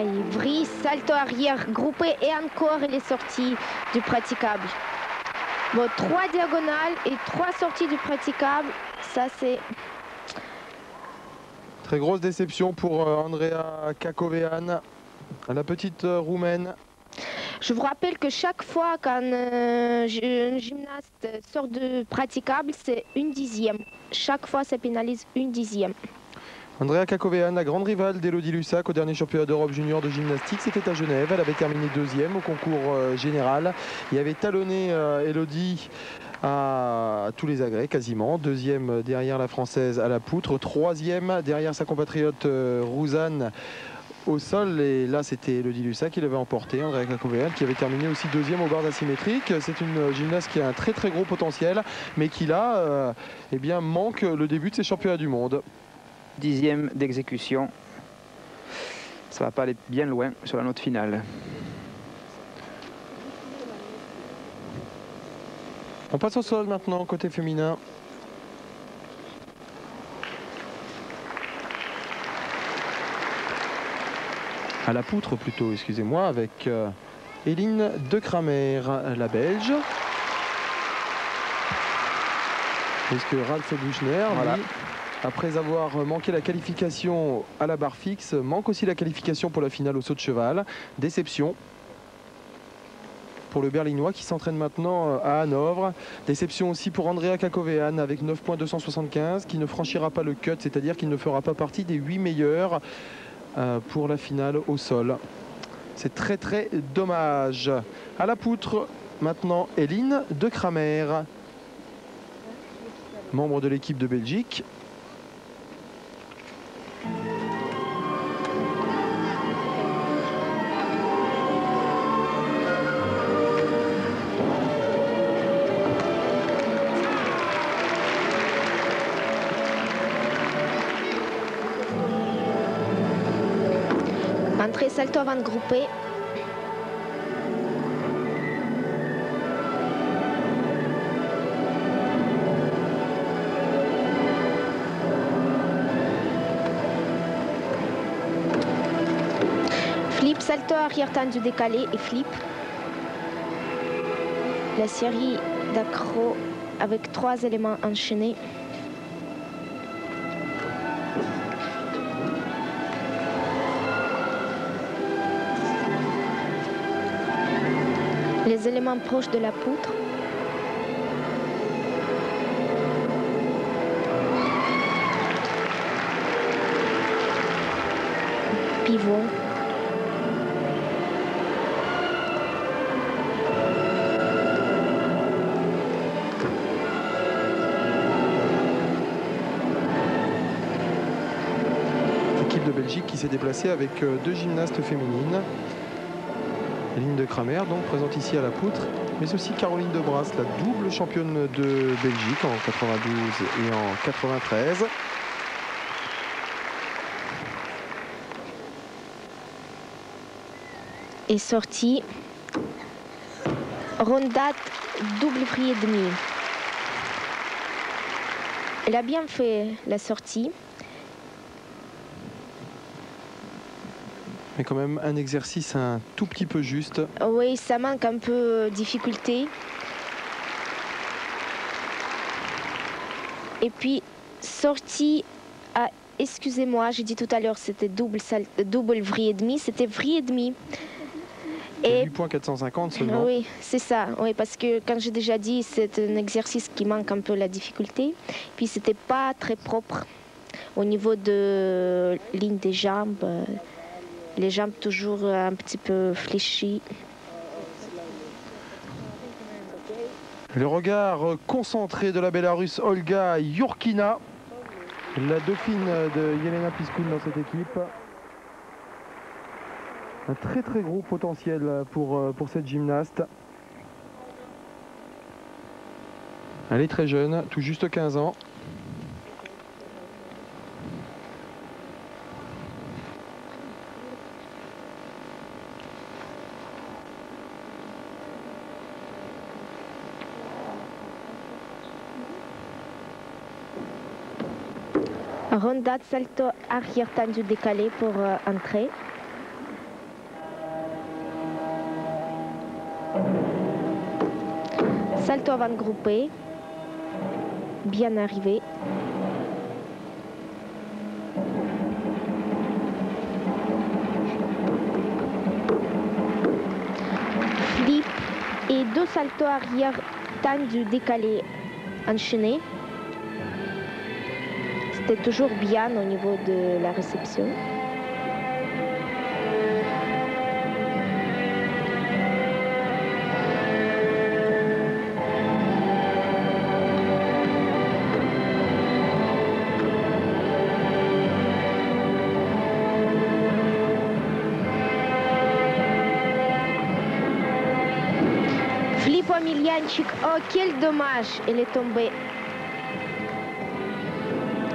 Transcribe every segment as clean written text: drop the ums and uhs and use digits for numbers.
à Ivry. Salto arrière groupé et encore il est sorti du praticable. Bon, 3 diagonales et 3 sorties du praticable. Ça, c'est... Très grosse déception pour Andreea Cacovean, la petite roumaine. Je vous rappelle que chaque fois qu'un gymnaste sort de praticable, c'est une dixième. Chaque fois, ça pénalise une dixième. Andreea Cacovean, la grande rivale d'Elodie Lussac au dernier championnat d'Europe junior de gymnastique, c'était à Genève. Elle avait terminé deuxième au concours général. Il avait talonné Elodie à tous les agrès quasiment. Deuxième derrière la Française à la poutre. Troisième derrière sa compatriote Rouzanne au sol. Et là, c'était Elodie Lussac qui l'avait emporté. Andreea Cacovean qui avait terminé aussi deuxième aux barres asymétriques. C'est une gymnaste qui a un très très gros potentiel, mais qui là eh bien, manque le début de ses championnats du monde. 10e d'exécution, ça va pas aller bien loin sur la note finale. On passe au sol maintenant, côté féminin. À la poutre plutôt, excusez-moi, avec Aline De Craemer, la Belge. Puisque Ralph Buchner, voilà. Lui, après avoir manqué la qualification à la barre fixe, manque aussi la qualification pour la finale au saut de cheval. Déception pour le Berlinois qui s'entraîne maintenant à Hanovre. Déception aussi pour Andreea Cacovean avec 9,275 qui ne franchira pas le cut, c'est-à-dire qu'il ne fera pas partie des 8 meilleurs pour la finale au sol. C'est très très dommage. À la poutre maintenant Eline De Craemer, membre de l'équipe de Belgique. Salto avant de grouper. Flip, salto arrière tendu décalé et flip. La série d'accro avec 3 éléments enchaînés. Les éléments proches de la poutre. Pivot. L'équipe de Belgique qui s'est déplacée avec 2 gymnastes féminines. Aline De Craemer, donc présente ici à la poutre, mais aussi Caroline Debrasse, la double championne de Belgique en 92 et en 93. Et sortie Rondat double vrille et demi. Elle a bien fait la sortie. Mais quand même un exercice un tout petit peu juste. Oui, ça manque un peu de difficulté. Et puis, sortie à... Excusez-moi, j'ai dit tout à l'heure, c'était double vrille et demi, c'était vrille et demi. Et 8,450 seulement. Oui, c'est ça. Oui, parce que, comme j'ai déjà dit, c'est un exercice qui manque un peu la difficulté. Puis, c'était pas très propre au niveau de ligne des jambes. Les jambes toujours un petit peu fléchies. Le regard concentré de la Bélarusse Olga Yurkina, la dauphine de Yelena Piskun dans cette équipe. Un très très gros potentiel pour cette gymnaste. Elle est très jeune, tout juste 15 ans. Ronda salto arrière tendu décalé pour entrer. Salto avant groupé. Bien arrivé. Flip et deux saltos arrière tendu décalé enchaîné. C'était toujours bien au niveau de la réception. Filipa Miljančić, oh quel dommage, elle est tombée.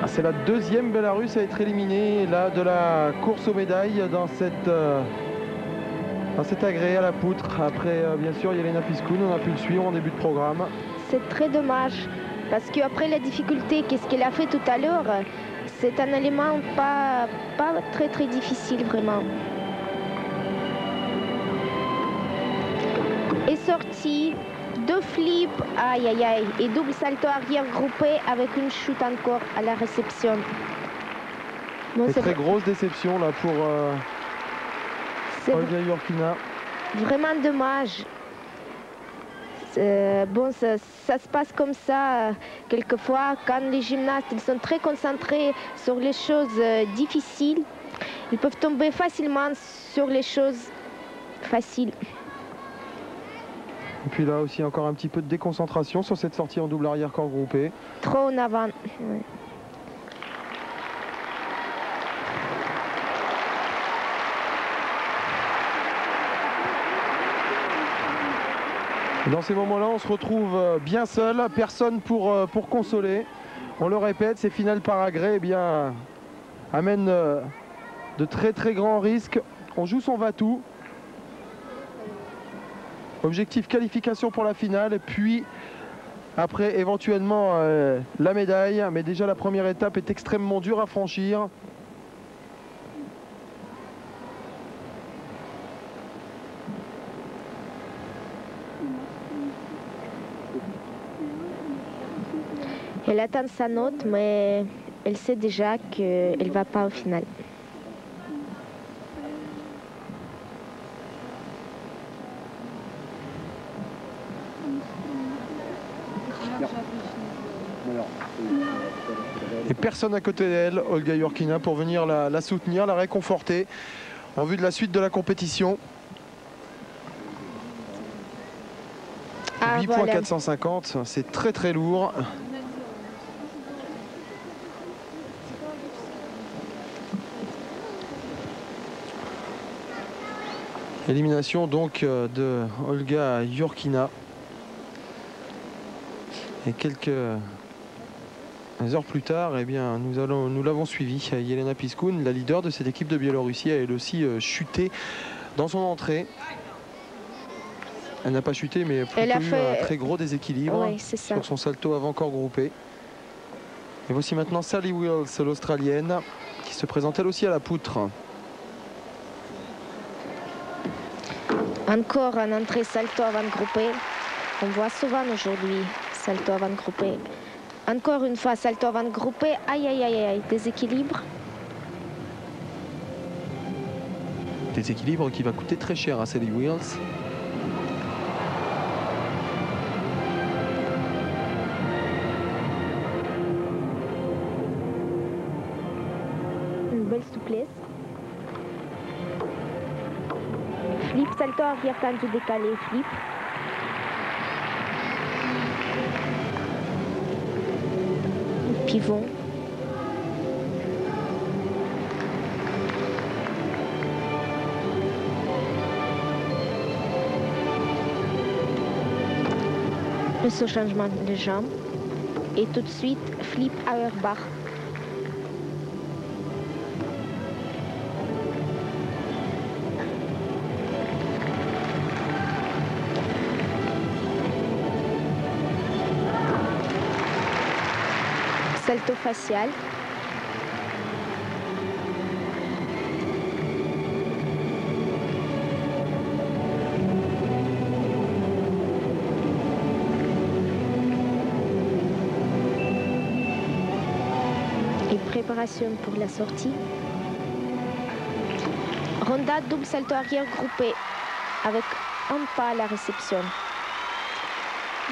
Ah, c'est la deuxième Bélarusse à être éliminée là, de la course aux médailles dans cet agrès à la poutre. Après, bien sûr, Yelena Piskun, on a pu le suivre en début de programme. C'est très dommage parce qu'après la difficulté, qu'est-ce qu'elle a fait tout à l'heure, c'est un élément pas très très difficile vraiment. Est sortie, deux flips, aïe aïe aïe, et double salto arrière groupé avec une chute encore à la réception. Bon, c'est très grosse déception là pour Olga Yurkina. Vraiment dommage. Bon, ça se passe comme ça quelquefois quand les gymnastes ils sont très concentrés sur les choses difficiles. Ils peuvent tomber facilement sur les choses faciles. Et puis là aussi encore un petit peu de déconcentration sur cette sortie en double arrière corps groupé. Trop en avant. Ouais. Dans ces moments-là, on se retrouve bien seul, personne pour consoler. On le répète, ces finales par agrès, eh bien, amènent de très très grands risques. On joue son va-tout. Objectif qualification pour la finale, puis après éventuellement la médaille. Mais déjà la première étape est extrêmement dure à franchir. Elle attend sa note, mais elle sait déjà qu'elle ne va pas au final. Et personne à côté d'elle, Olga Yurkina, pour venir la soutenir, la réconforter en vue de la suite de la compétition. Ah, 8,450, voilà. C'est très très lourd. Élimination donc de Olga Yurkina. Et quelques heures plus tard, eh bien, nous l'avons suivi. Yelena Piskun, la leader de cette équipe de Biélorussie, a elle aussi chuté dans son entrée. Elle n'a pas chuté, mais plutôt eu un très gros déséquilibre sur son salto avant corps groupé. Et voici maintenant Sally Wills, l'Australienne, qui se présente elle aussi à la poutre. Encore un entrée salto avant groupé. On voit souvent aujourd'hui. Salto avant groupé. Encore une fois, salto avant groupé. Aïe, aïe, aïe, aïe. Déséquilibre. Déséquilibre qui va coûter très cher à Sally Wills. Une belle souplesse. Flip, salto arrière tendu décalé, flip. Pivot. Ce changement de jambes et tout de suite flip à leur barre. Salto facial. préparation pour la sortie. Ronda double salto arrière groupé avec un pas à la réception.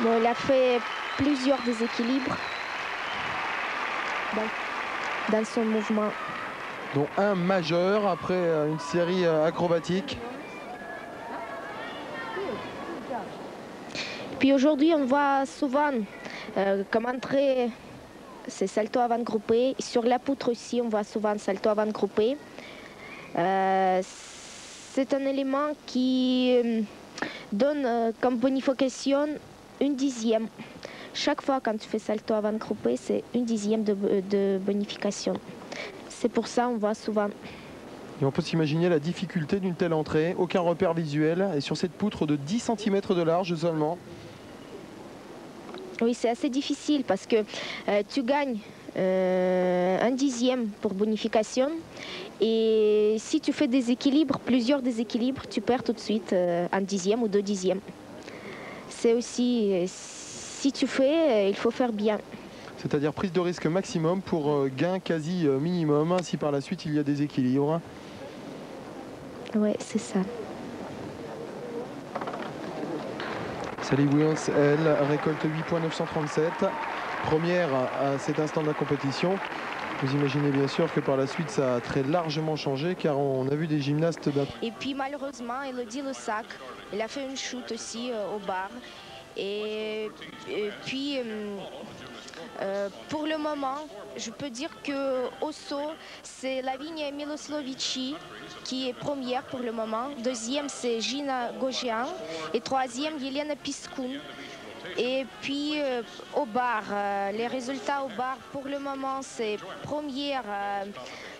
Bon, il a fait plusieurs déséquilibres dans son mouvement. Dont un majeur après une série acrobatique. Puis aujourd'hui, on voit souvent comment entrer ces saltos avant groupés. Sur la poutre aussi, on voit souvent salto avant groupé. C'est un élément qui donne comme bonification une dixième. Chaque fois quand tu fais salto avant groupé, c'est une dixième de bonification. C'est pour ça qu'on voit souvent. Et on peut s'imaginer la difficulté d'une telle entrée. Aucun repère visuel et sur cette poutre de 10 cm de large seulement. Oui, c'est assez difficile parce que tu gagnes un dixième pour bonification. Et si tu fais des équilibres, plusieurs déséquilibres, tu perds tout de suite un dixième ou deux dixièmes. C'est aussi, si tu fais, il faut faire bien. C'est-à-dire prise de risque maximum pour gain quasi minimum, si par la suite il y a des équilibres. Oui, c'est ça. Sally Wills, elle, récolte 8,937. Première à cet instant de la compétition. Vous imaginez bien sûr que par la suite ça a très largement changé car on a vu des gymnastes battre. Et puis malheureusement, Elodie Lussac, elle a fait une chute aussi au bar. Et puis pour le moment, je peux dire que au saut, c'est Lavinia Miloșovici qui est première pour le moment. Deuxième, c'est Gina Gogean. Et troisième, Yelena Piskun. Et puis au bar, les résultats au bar pour le moment, c'est première,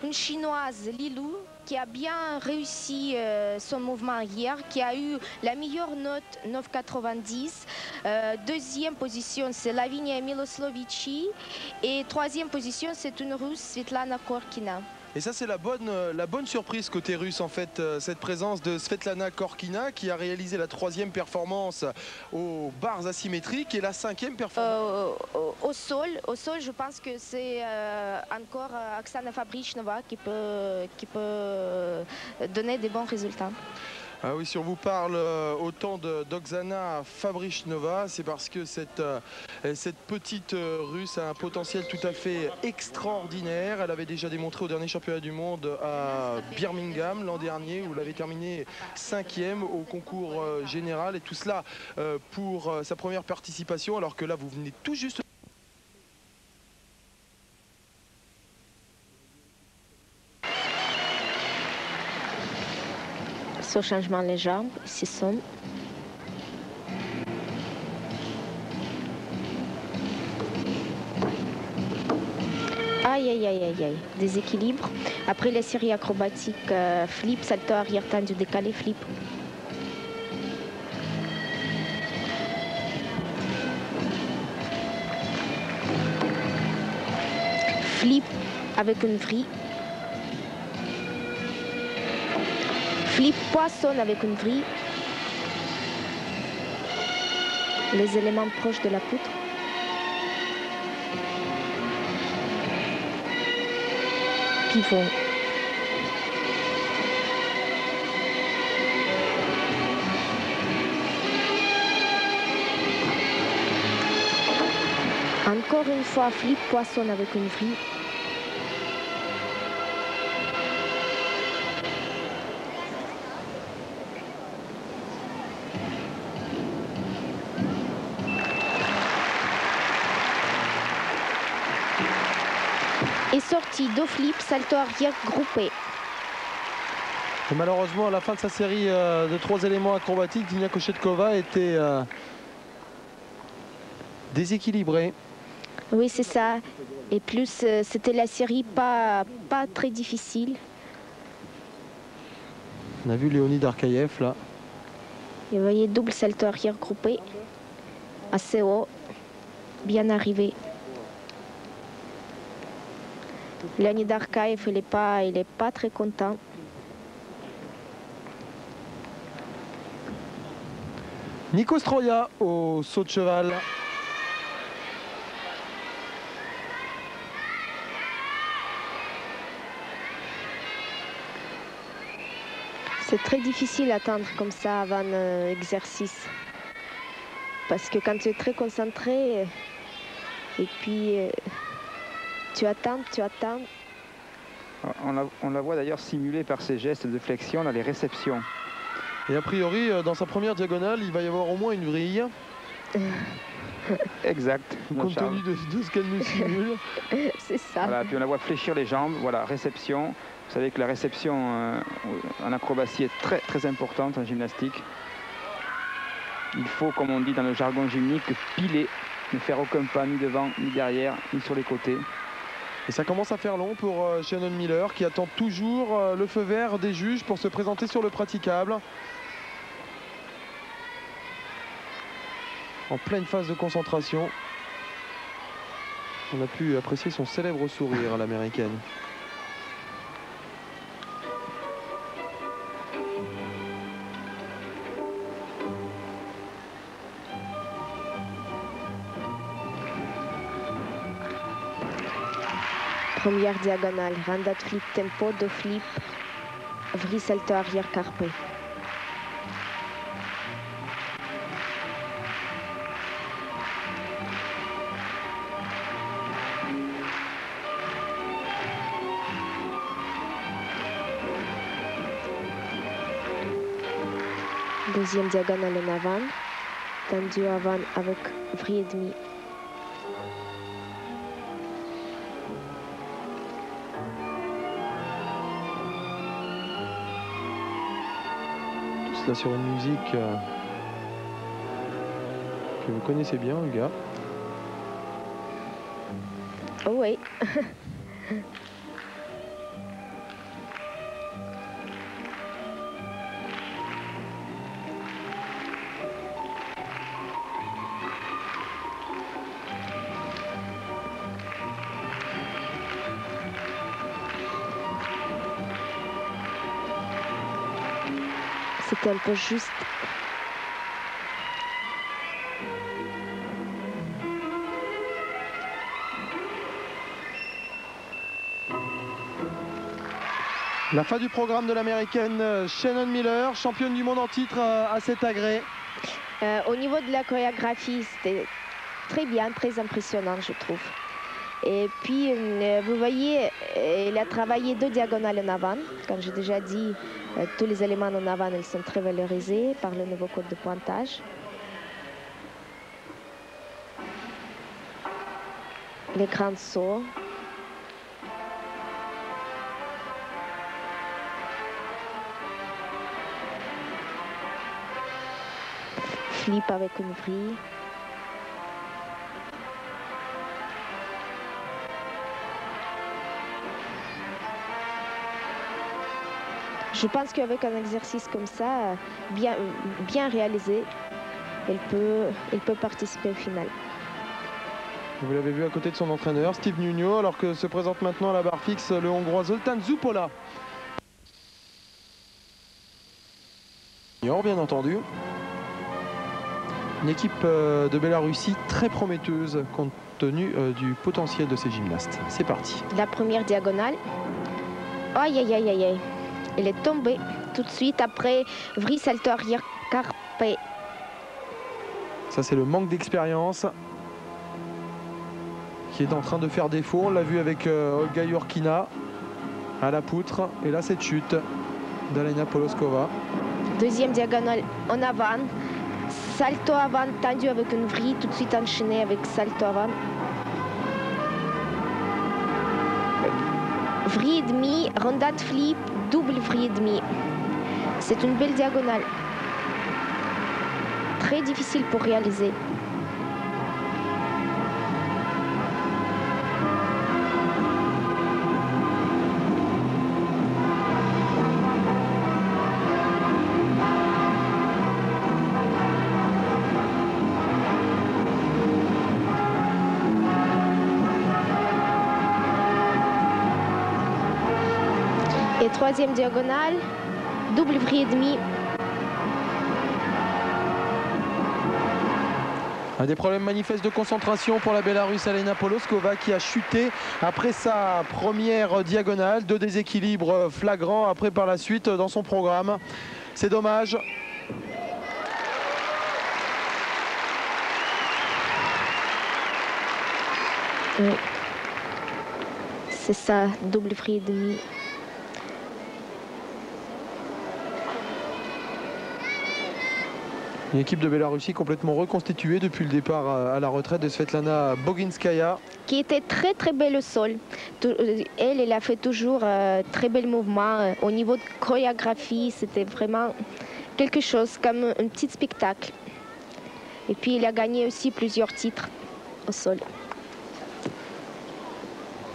une chinoise, Lilou, qui a bien réussi son mouvement hier, qui a eu la meilleure note, 9,90. Deuxième position, c'est Lavinia Miloșovici. Et troisième position, c'est une Russe, Svetlana Khorkina. Et ça, c'est la bonne surprise côté russe, en fait, cette présence de Svetlana Khorkina qui a réalisé la troisième performance aux barres asymétriques et la cinquième performance. Au sol, je pense que c'est encore Oksana Fabrichnova qui peut donner des bons résultats. Ah oui, si on vous parle autant d'Oksana Fabrichnova, c'est parce que cette petite Russe a un potentiel tout à fait extraordinaire. Elle avait déjà démontré au dernier championnat du monde à Birmingham l'an dernier, où elle avait terminé 5e au concours général. Et tout cela pour sa première participation, alors que là, vous venez tout juste... Au changement les jambes, c'est son. Aïe, aïe, aïe, aïe, aïe. Déséquilibre. Après la série acrobatique, flip, salto arrière tendu décalé, flip. Flip avec une vrille. Flip poisson avec une vrille. Les éléments proches de la poutre. Pivot. Encore une fois, flip poisson avec une vrille. Sortie de flip, salto arrière groupé. Et malheureusement, à la fin de sa série de trois éléments acrobatiques, Dina Kochetkova était déséquilibrée. Oui, c'est ça. Et plus, c'était la série pas très difficile. On a vu Leonid Arkaev là. Et vous voyez, double salto arrière groupé. Assez haut. Bien arrivé. Leonid Arkaev, il n'est pas très content. Nikos Troia au saut de cheval. C'est très difficile d'atteindre comme ça avant un exercice. Parce que quand tu es très concentré, et puis tu attends. On la voit d'ailleurs simulée par ses gestes de flexion, là, les réceptions. Et a priori, dans sa première diagonale, il va y avoir au moins une vrille. Exact. Compte tenu de ce qu'elle nous simule. C'est ça. Voilà, puis on la voit fléchir les jambes, voilà, réception. Vous savez que la réception en acrobatie est très très importante en gymnastique. Il faut, comme on dit dans le jargon gymnique, piler, ne faire aucun pas ni devant, ni derrière, ni sur les côtés. Et ça commence à faire long pour Shannon Miller qui attend toujours le feu vert des juges pour se présenter sur le praticable. En pleine phase de concentration. On a pu apprécier son célèbre sourire à l'américaine. Première diagonale, randa flip tempo, deux flip, vrille salto arrière carpé. Deuxième diagonale en avant, tendu avant avec vrille et demi. Là, sur une musique que vous connaissez bien, Olga. Oh oui. C'est un peu juste. La fin du programme de l'américaine Shannon Miller, championne du monde en titre à cet agrès. Au niveau de la chorégraphie, c'était très bien, très impressionnant, je trouve. Et puis, vous voyez, elle a travaillé deux diagonales en avant. Comme j'ai déjà dit, tous les éléments en avant, ils sont très valorisés par le nouveau code de pointage. Les grands sauts. Flip avec une vrille. Je pense qu'avec un exercice comme ça, bien réalisé, elle peut participer au final. Vous l'avez vu à côté de son entraîneur, Steve Nuno, alors que se présente maintenant à la barre fixe le Hongrois Zoltán Zupola. Bien entendu. Une équipe de Bélarussie très prometteuse compte tenu du potentiel de ses gymnastes. C'est parti. La première diagonale. Aïe, aïe, aïe, aïe, aïe. Elle est tombée tout de suite après vrille salto arrière carpé. Ça, c'est le manque d'expérience qui est en train de faire défaut. On l'a vu avec Olga Yurkina à la poutre. Et là, cette chute d'Alena Poloskova. Deuxième diagonale en avant. Salto avant tendu avec une vrille, tout de suite enchaîné avec salto avant. Vrille et demi, rondade flip. Double vrille et demi. C'est une belle diagonale. Très difficile pour réaliser. Troisième diagonale, double vrille et demi. Des problèmes manifestes de concentration pour la Bélarusse Alena Poloskova qui a chuté après sa première diagonale. Deux déséquilibres flagrants après par la suite dans son programme. C'est dommage. C'est ça, double prix et demi. Une équipe de Bélarussie complètement reconstituée depuis le départ à la retraite de Svetlana Boginskaya. Qui était très très belle au sol. Elle a fait toujours très bel mouvement. Au niveau de chorégraphie, c'était vraiment quelque chose comme un petit spectacle. Et puis elle a gagné aussi plusieurs titres au sol.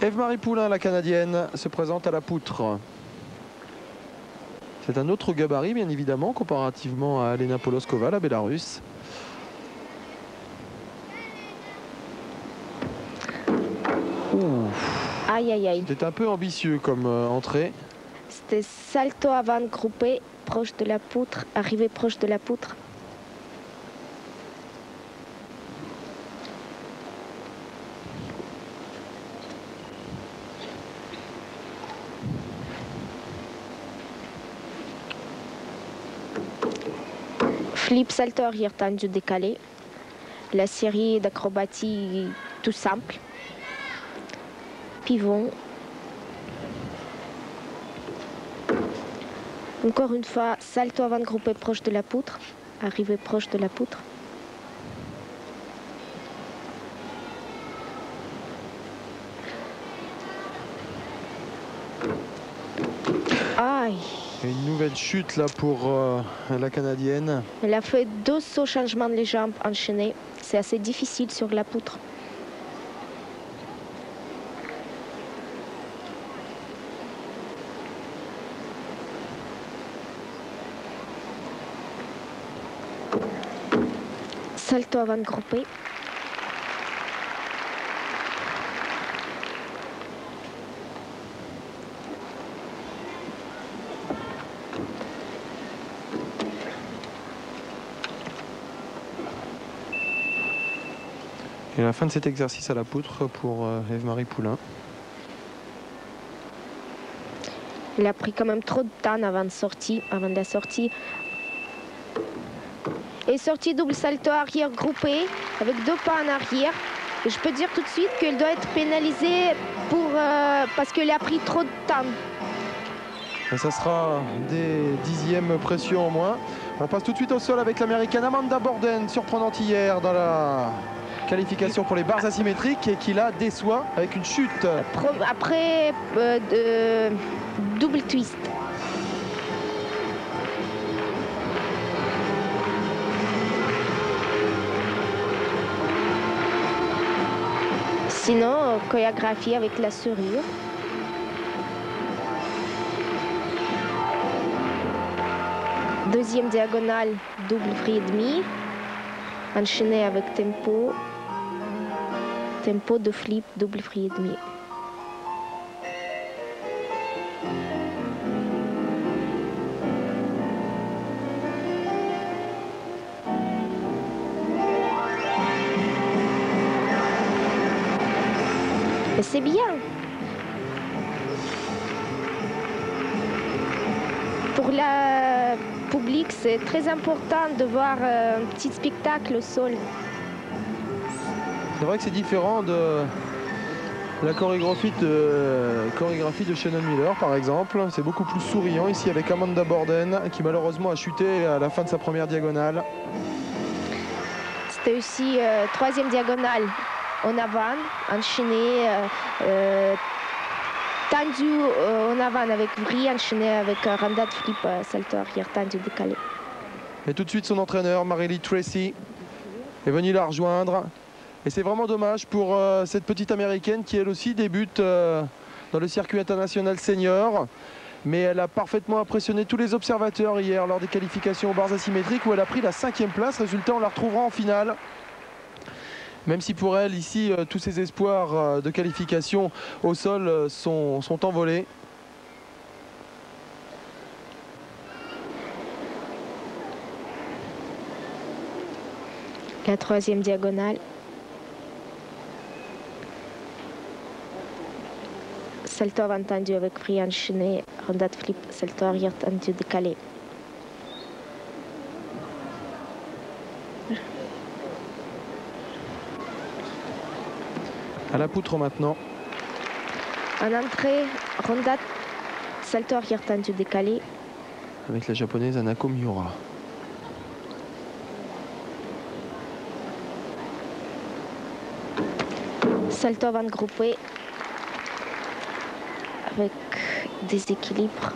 Eve-Marie Poulain, la Canadienne, se présente à la poutre. C'est un autre gabarit, bien évidemment, comparativement à Alena Poloskova, la Bélarusse. Aïe, aïe, aïe. C'était un peu ambitieux comme entrée. C'était salto avant groupé, proche de la poutre, arrivé proche de la poutre. Flip, salto arrière, tendu, décalé. La série d'acrobatie tout simple. Pivot. Encore une fois, salto avant de grouper proche de la poutre. Arrivé proche de la poutre. Aïe! Une nouvelle chute là pour la Canadienne. Elle a fait 200 changements de jambes enchaînés. C'est assez difficile sur la poutre. Salto avant de grouper. Et la fin de cet exercice à la poutre pour Eve-Marie Poulain. Elle a pris quand même trop de temps avant de la sortie. Et sortie double salto arrière groupé avec deux pas en arrière. Et je peux dire tout de suite qu'elle doit être pénalisée pour, parce qu'elle a pris trop de temps. Et ça sera des dixièmes précieux en moins. On passe tout de suite au sol avec l'américaine Amanda Borden, surprenante hier dans la qualification pour les barres asymétriques et qui la déçoit avec une chute. Après double twist. Sinon, chorégraphie avec la serrure. Deuxième diagonale, double vrille et demi. Enchaîné avec tempo. Tempo de flip, double vrille et demi. Et c'est bien. Pour le public, c'est très important de voir un petit spectacle au sol. C'est vrai que c'est différent de la chorégraphie de Shannon Miller, par exemple. C'est beaucoup plus souriant ici avec Amanda Borden, qui malheureusement a chuté à la fin de sa première diagonale. C'était aussi troisième diagonale en avant, enchaîné, tendu en avant avec vrille, enchaîné avec randa de flip, salto arrière, tendu, décalé. Et tout de suite son entraîneur, Marie-Lee Tracy, est venue la rejoindre. Et c'est vraiment dommage pour cette petite américaine qui elle aussi débute dans le circuit international senior. Mais elle a parfaitement impressionné tous les observateurs hier lors des qualifications aux barres asymétriques où elle a pris la 5e place. Résultat, on la retrouvera en finale. Même si pour elle, ici, tous ses espoirs de qualification au sol sont envolés. la troisième diagonale, salto avant tendu avec prise enchaînée, rondade flip, salto arrière tendu décalé. À la poutre maintenant. En entrée, rondade, salto arrière tendu décalé. Avec la japonaise Hanako Miura. Salto avant groupé. Avec déséquilibre.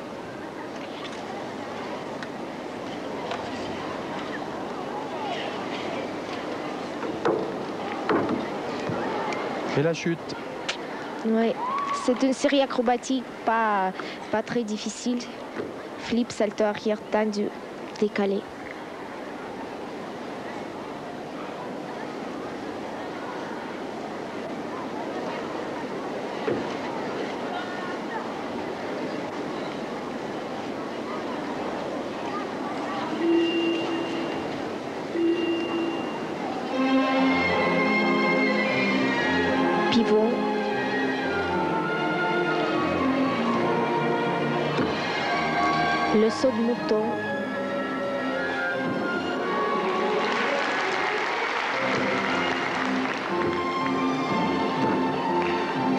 Et la chute. Oui, c'est une série acrobatique, pas très difficile. Flip, salto arrière, tendu, décalé. De mouton.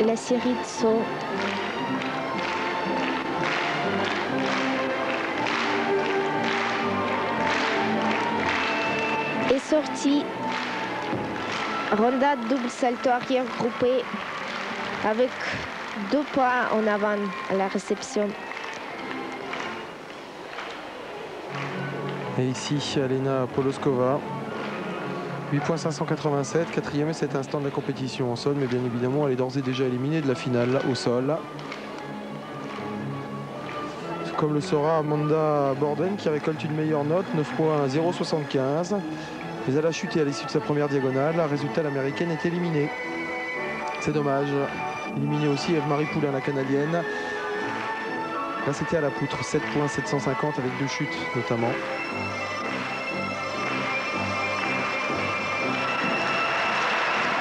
La série de sauts. Et sortie. Rondade double salto arrière groupé avec deux pas en avant à la réception. Et ici, Alena Poloskova, 8.587, quatrième à cet instant de la compétition en sol, mais bien évidemment, elle est d'ores et déjà éliminée de la finale au sol. Comme le sera Amanda Borden, qui récolte une meilleure note, 9.075. Mais elle a chuté à l'issue de sa première diagonale. La résultat, l'américaine est éliminée. C'est dommage. Éliminée aussi Eve-Marie Poulain, la canadienne. Là, c'était à la poutre, 7.750 avec deux chutes notamment.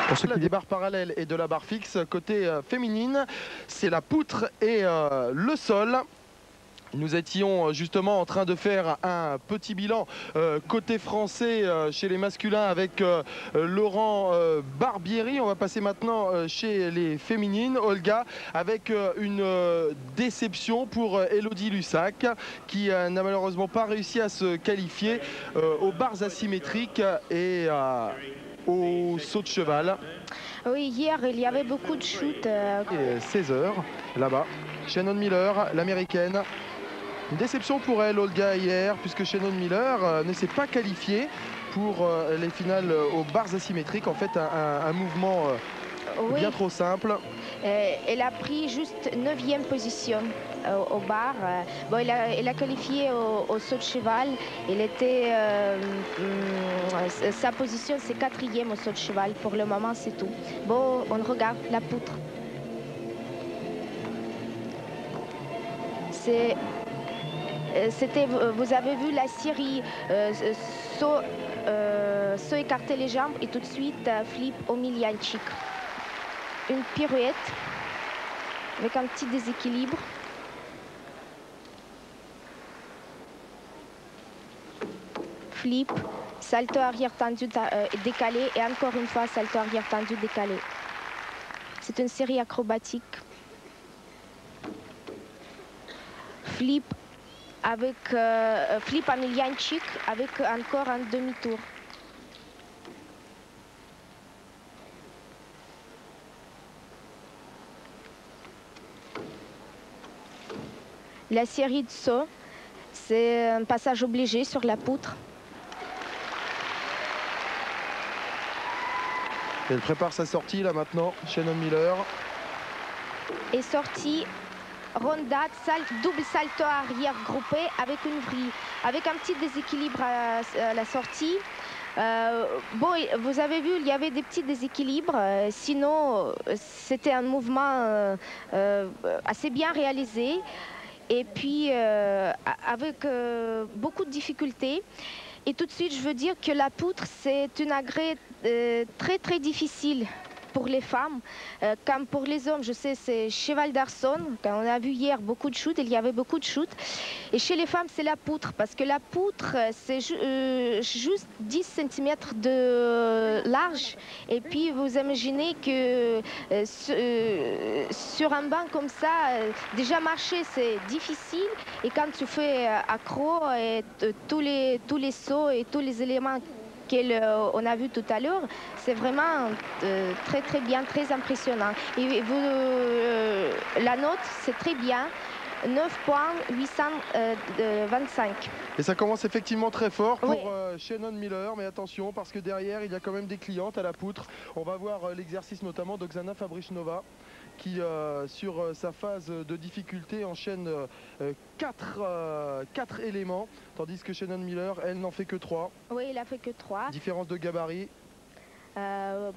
Pour ceux qui des barres parallèles et de la barre fixe, côté féminine, c'est la poutre et le sol. Nous étions justement en train de faire un petit bilan côté français chez les masculins avec Laurent Barbieri. On va passer maintenant chez les féminines. Olga, avec une déception pour Elodie Lussac, qui n'a malheureusement pas réussi à se qualifier aux barres asymétriques et au saut de cheval. Oui, hier, il y avait beaucoup de chutes. 16h, là-bas, Shannon Miller, l'américaine. Une déception pour elle, Olga, hier, puisque Shannon Miller ne s'est pas qualifiée pour les finales aux barres asymétriques. En fait, un mouvement oui, bien trop simple. Elle a pris juste 9e position aux barres. Bon, elle a qualifié au saut de cheval. Elle était, sa position, c'est 4e au saut de cheval. Pour le moment, c'est tout. Bon, on regarde la poutre. C'est... vous avez vu la série saut écarter les jambes et tout de suite flip au Miljančić. Une pirouette avec un petit déséquilibre. Flip, salto arrière tendu décalé et encore une fois salto arrière tendu décalé. C'est une série acrobatique. Flip. Avec Filipa Miljančić, avec encore un demi-tour. La série de sauts, c'est un passage obligé sur la poutre. Elle prépare sa sortie là maintenant, Shannon Miller. Et sortie. Rondade, double salto arrière groupé avec une vrille, avec un petit déséquilibre à la sortie. Bon, vous avez vu, il y avait des petits déséquilibres. Sinon, c'était un mouvement assez bien réalisé. Et puis, avec beaucoup de difficultés. Et tout de suite, je veux dire que la poutre, c'est une agrée très, très difficile pour les femmes, comme pour les hommes. Je sais, c'est cheval d'arçon. Quand on a vu hier beaucoup de chutes, il y avait beaucoup de chutes. Et chez les femmes, c'est la poutre, parce que la poutre, c'est juste 10 cm de large. Et puis, vous imaginez que sur un banc comme ça, déjà marcher, c'est difficile. Et quand tu fais accro, et tous les sauts et tous les éléments qu'on a vu tout à l'heure, c'est vraiment très très bien, très impressionnant. Et vous, la note, c'est très bien, 9,825. Et ça commence effectivement très fort pour Shannon Miller, mais attention parce que derrière il y a quand même des clientes à la poutre. On va voir l'exercice notamment d'Oksana Fabrichnova, qui sur sa phase de difficulté enchaîne 4 éléments, tandis que Shannon Miller, elle n'en fait que 3. Oui, elle a fait que 3. Différence de gabarit. Là,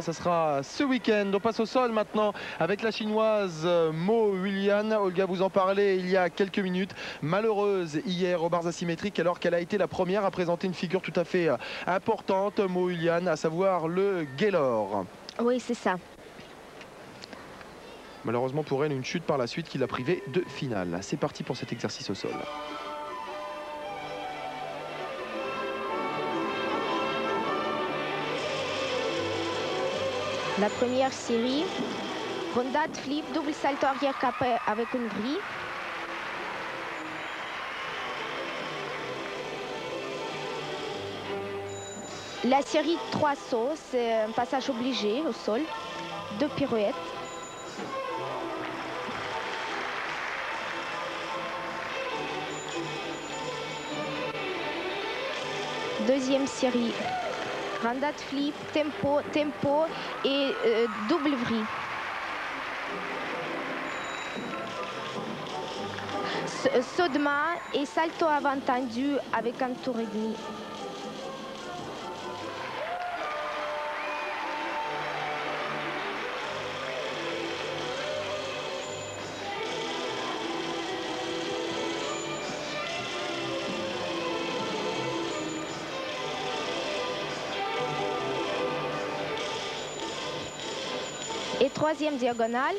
ça sera ce week-end. On passe au sol maintenant avec la chinoise Mo Huilan. Olga vous en parlait il y a quelques minutes. Malheureuse hier aux barres asymétriques, alors qu'elle a été la première à présenter une figure tout à fait importante, Mo Huilan, à savoir le gaylor. Oui, c'est ça. Malheureusement pour elle, une chute par la suite qui l'a privée de finale. C'est parti pour cet exercice au sol. La première série, rondade, flip, double salto arrière capé avec une vrille. La série 3 sauts, c'est un passage obligé au sol, 2 pirouettes. Deuxième série, rondade flip, tempo et double vrille. Saut de main et salto avant tendu avec un tour et demi. Troisième diagonale,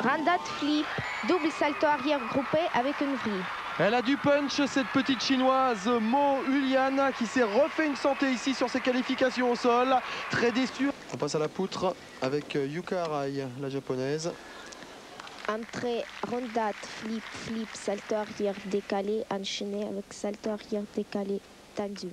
rondade flip, double salto arrière groupé avec une vrille. Elle a du punch, cette petite chinoise Mo Huilan, qui s'est refait une santé ici sur ses qualifications au sol. Très déçue. On passe à la poutre avec Yuka Arai, la japonaise. Entrée, rondade, flip, salto arrière décalé, enchaîné avec salto arrière décalé, tendu.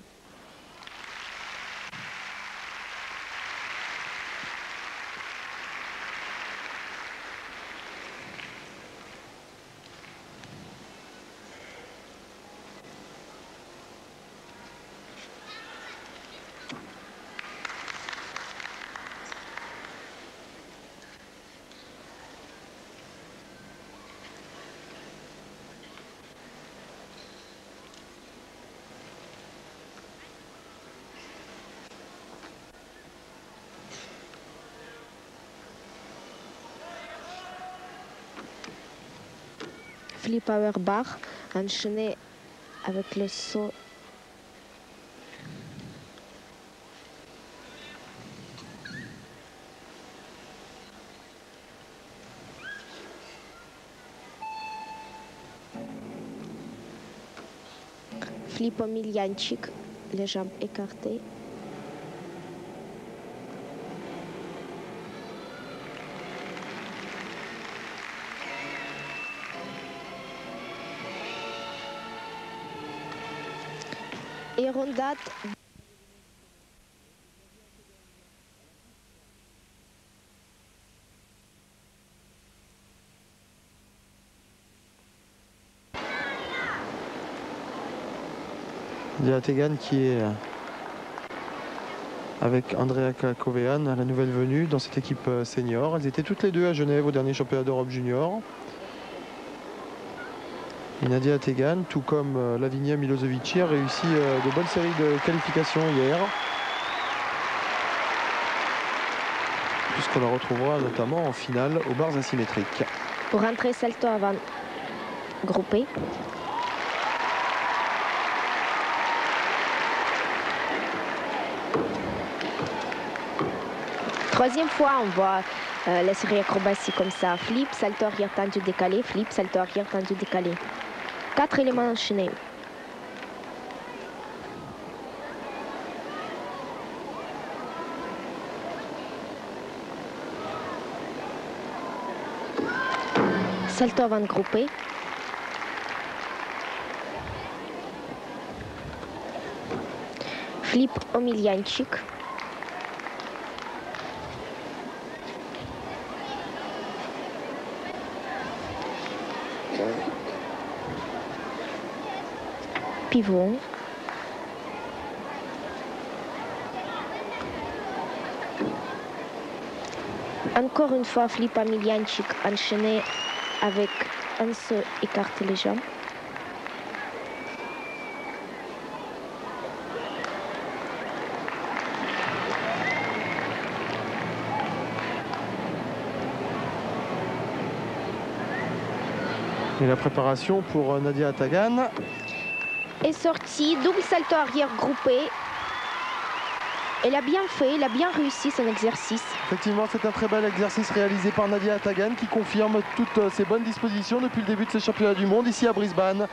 Power bar enchaîné avec le saut. Filipa Miljančić, les jambes écartées. Et rondade. Nadia Hategan qui est avec Andreea Cacovean, la nouvelle venue dans cette équipe senior. Elles étaient toutes les deux à Genève au dernier championnat d'Europe junior. Et Nadia Hategan, tout comme Lavinia Milošovici, a réussi de bonnes séries de qualifications hier, puisqu'on la retrouvera notamment en finale aux barres asymétriques. Pour entrer salto avant groupé. Troisième fois, on voit la série acrobatie comme ça. Flip, salto arrière, tendu, décalé. Flip, salto arrière, tendu, décalé. Quatre éléments enchaînés. Salto avant de grouper. Flip au Miljančić. Pivot. Encore une fois, Filipa Miljančić enchaîné avec un seul écarte les jambes. Et la préparation pour Nadia Hategan. Est sortie, double salto arrière groupé. Elle a bien fait, elle a bien réussi son exercice. Effectivement, c'est un très bel exercice réalisé par Nadia Hategan qui confirme toutes ses bonnes dispositions depuis le début de ce championnat du monde ici à Brisbane.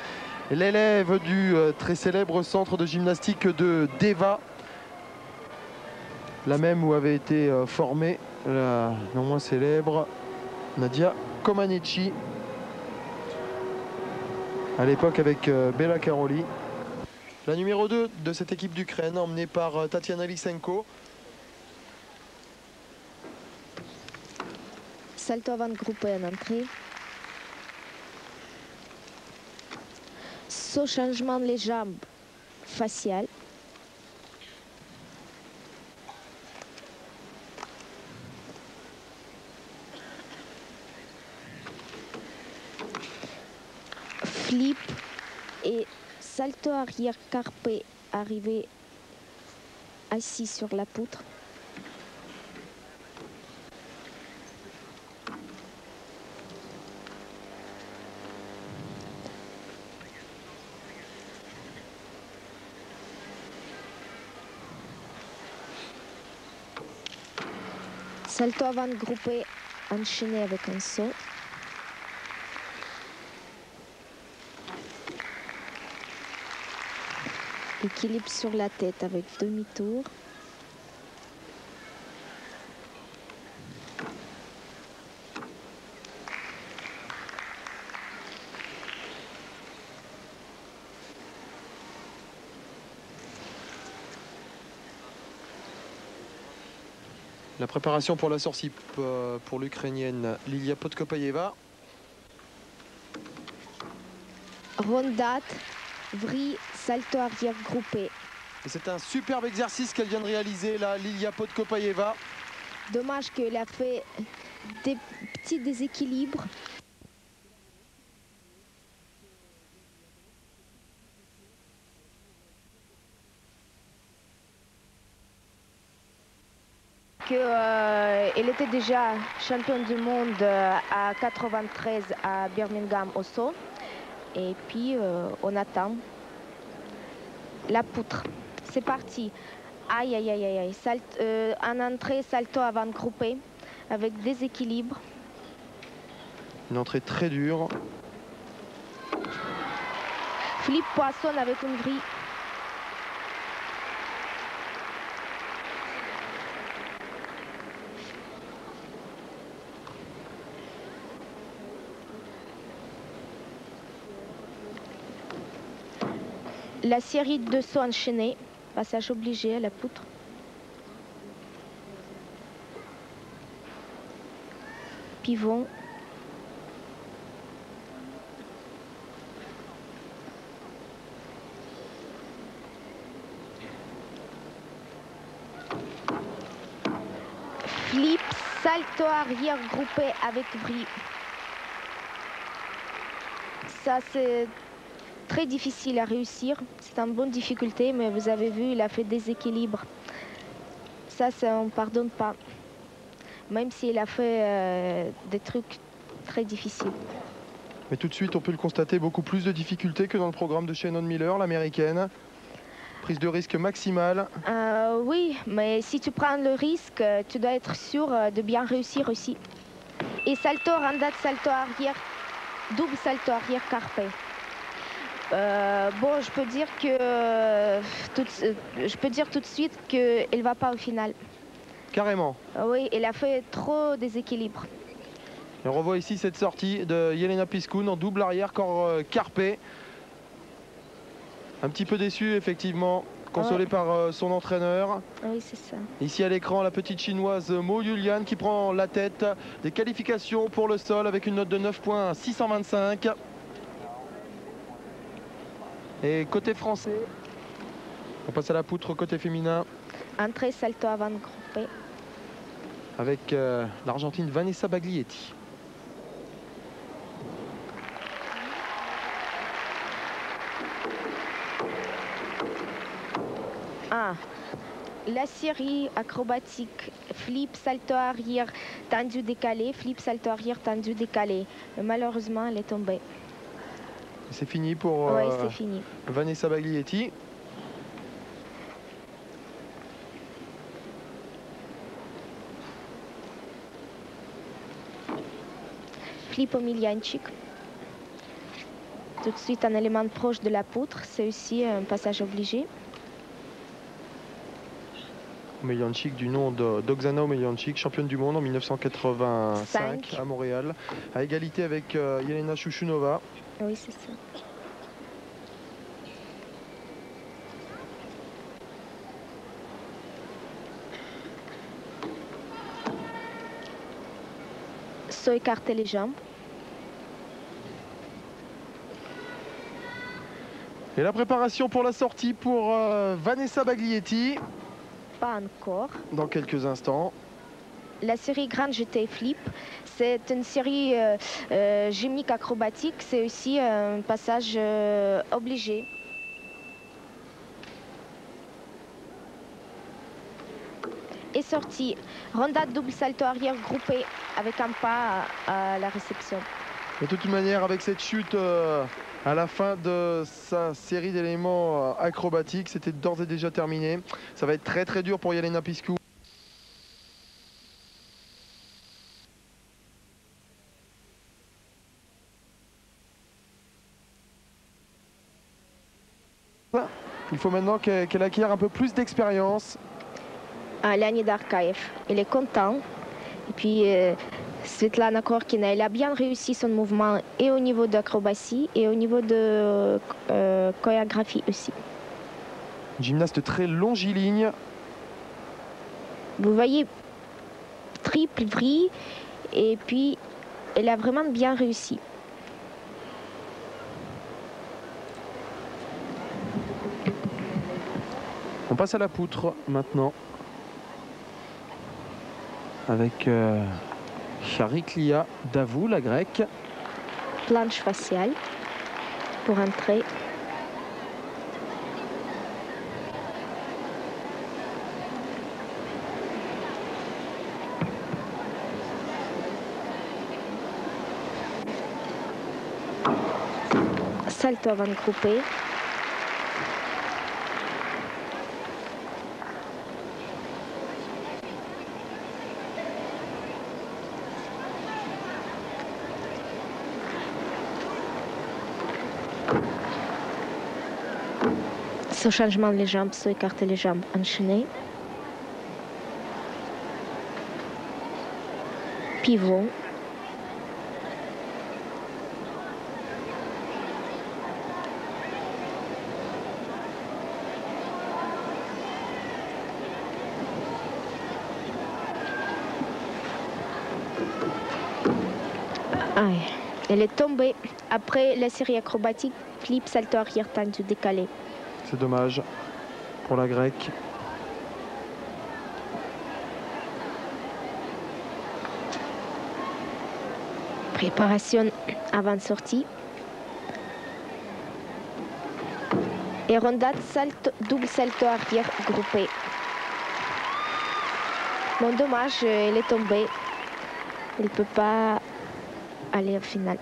L'élève du très célèbre centre de gymnastique de Deva, la même où avait été formée la non moins célèbre Nadia Comaneci. À l'époque avec Bella Karoli. La numéro 2 de cette équipe d'Ukraine, emmenée par Tatiana Lysenko. Salto avant de grouper en entrée. Saut changement des jambes faciales. Flip et salto arrière carpé, arrivé assis sur la poutre. Salto avant de grouper, enchaîné avec un saut. Équilibre sur la tête avec demi-tour. La préparation pour la sortie pour l'Ukrainienne Lilia Podkopayeva. Rondade. Vrille, salto arrière groupé. C'est un superbe exercice qu'elle vient de réaliser là, Lilia Podkopayeva. Dommage qu'elle a fait des petits déséquilibres. Elle était déjà championne du monde à 93 à Birmingham au saut. Et puis on attend la poutre. C'est parti. Aïe, aïe, aïe, aïe. En entrée, salto avant de grouper avec déséquilibre. Une entrée très dure. Flip poisson avec une vrille. La série de sauts enchaînés, passage obligé à la poutre. Pivot. Flip, salto arrière groupé avec vrille. Ça c'est très difficile à réussir, c'est une bonne difficulté, mais vous avez vu, il a fait des déséquilibres. Ça on ne pardonne pas, même s'il a fait des trucs très difficiles. Mais tout de suite, on peut le constater, beaucoup plus de difficultés que dans le programme de Shannon Miller, l'américaine. prise de risque maximale. Oui, mais si tu prends le risque, tu dois être sûr de bien réussir aussi. Et salto, randade, salto arrière, double salto arrière, carpe. Bon, je peux dire que je peux dire tout de suite qu'elle va pas au final. Carrément. Oui, elle a fait trop déséquilibre. Et on revoit ici cette sortie de Yelena Piskun en double arrière corps carpé. Un petit peu déçu effectivement, consolée par son entraîneur. Oui, c'est ça. Ici à l'écran, la petite chinoise Mo Huilan qui prend la tête des qualifications pour le sol avec une note de 9,625. Et côté français, on passe à la poutre côté féminin. Entrée salto avant de grouper. Avec l'Argentine Vanessa Baglietti. La série acrobatique, flip, salto arrière, tendu, décalé, flip, salto arrière, tendu, décalé. Malheureusement, elle est tombée. C'est fini pour ouais, fini. Vanessa Baglietti. Filipa Miljančić. Tout de suite un élément proche de la poutre. C'est aussi un passage obligé. Miljančić, du nom d'Oksana Miljančić, championne du monde en 1985 à Montréal, à égalité avec Yelena Chushunova. Oui, c'est ça. Saut écarté les jambes. Et la préparation pour la sortie pour Vanessa Baglietti. Pas encore. Dans quelques instants. La série grande jetée flip, c'est une série gymnique acrobatique, c'est aussi un passage obligé. Et sortie, rondade double salto arrière groupé avec un pas à la réception. De toute manière, avec cette chute à la fin de sa série d'éléments acrobatiques, c'était d'ores et déjà terminé. Ça va être très très dur pour Yelena Piskun. Il faut maintenant qu'elle acquiert un peu plus d'expérience. Leonid Arkaev, il est content. Et puis Svetlana Khorkina, elle a bien réussi son mouvement et au niveau d'acrobatie et au niveau de chorégraphie aussi. Gymnaste très longiligne. Vous voyez, triple vrille et puis elle a vraiment bien réussi. On passe à la poutre maintenant avec Chariklia Davou, la grecque. Planche faciale pour entrer. Salto avant de grouper. Au changement des jambes, saut écarter les jambes, enchaîner. Pivot. Elle est tombée après la série acrobatique, flip, salto arrière, tendu, décalé. C'est dommage pour la grecque. Préparation avant de sortie. Et rondade, salto, double salto arrière groupé. Bon, dommage, elle est tombée. Elle ne peut pas aller au final.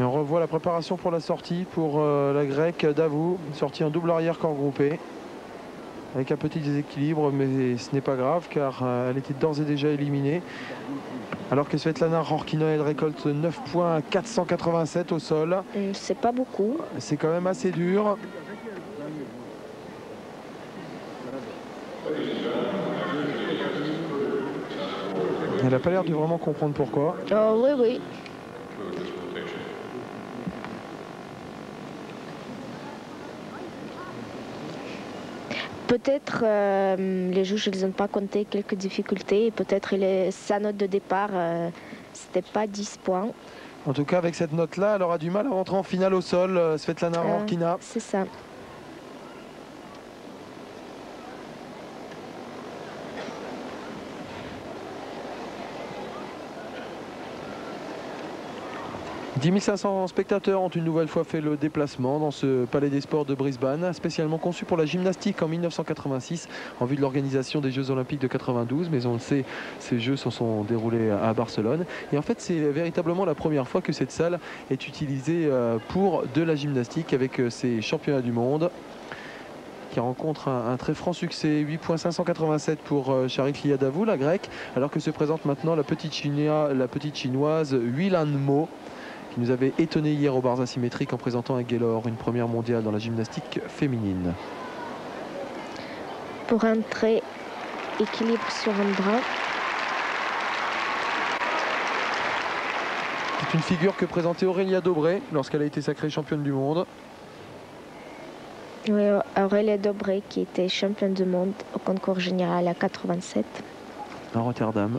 Et on revoit la préparation pour la sortie pour la grecque Davou. Sortie en double arrière corps groupé. Avec un petit déséquilibre, mais ce n'est pas grave car elle était d'ores et déjà éliminée. Alors que Svetlana Khorkina, elle récolte 9 points à 487 au sol. C'est pas beaucoup. C'est quand même assez dur. Elle n'a pas l'air de vraiment comprendre pourquoi. Oui, oui. Peut-être les juges n'ont pas compté quelques difficultés et peut-être sa note de départ, c'était pas 10 points. En tout cas, avec cette note-là, elle aura du mal à rentrer en finale au sol, Svetlana Khorkina. C'est ça. – 10 500 spectateurs ont une nouvelle fois fait le déplacement dans ce palais des sports de Brisbane, spécialement conçu pour la gymnastique en 1986 en vue de l'organisation des Jeux Olympiques de 92. Mais on le sait, ces Jeux se sont déroulés à Barcelone. Et en fait, c'est véritablement la première fois que cette salle est utilisée pour de la gymnastique avec ces championnats du monde qui rencontre un très franc succès, 8,587 pour Chariklia Davou, la grecque, alors que se présente maintenant la petite chinoise Huilan Mo, qui nous avait étonné hier aux barres asymétriques en présentant à Gaylor une première mondiale dans la gymnastique féminine. Pour un trait, équilibre sur un bras. C'est une figure que présentait Aurélia Dobré lorsqu'elle a été sacrée championne du monde. Oui, Aurélia Dobré qui était championne du monde au concours général à 87. À Rotterdam.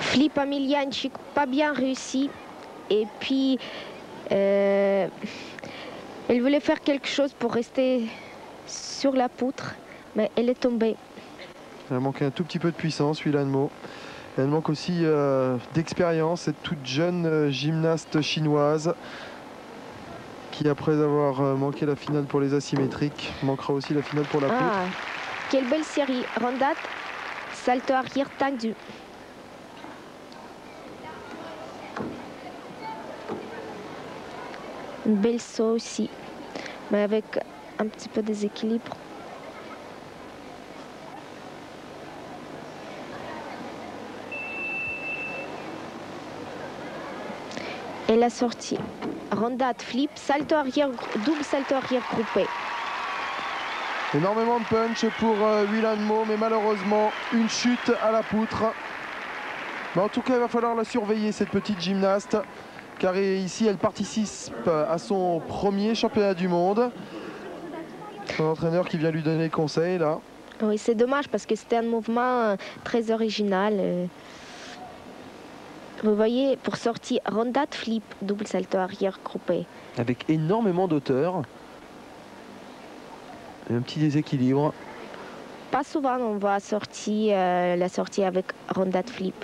Filipa Miljančić, pas bien réussi. Et puis, elle voulait faire quelque chose pour rester sur la poutre, mais elle est tombée. Elle manque un tout petit peu de puissance, Huilan Mo. Elle manque aussi d'expérience, cette toute jeune gymnaste chinoise qui, après avoir manqué la finale pour les asymétriques, manquera aussi la finale pour la poutre. Quelle belle série. Rondade, salto arrière tendu. Une belle saut aussi, mais avec un petit peu de déséquilibre. Et la sortie. Rondade, flip, salto arrière, double salto arrière groupé. Énormément de punch pour Huilan Mo, mais malheureusement une chute à la poutre. Mais en tout cas, il va falloir la surveiller, cette petite gymnaste, car ici elle participe à son premier championnat du monde. Son entraîneur qui vient lui donner conseil là. Oui, c'est dommage parce que c'était un mouvement très original. Vous voyez, pour sortir rondade flip, double salto arrière groupé. Avec énormément d'auteur. Un petit déséquilibre. Pas souvent on voit sortir, la sortie avec rondade flip.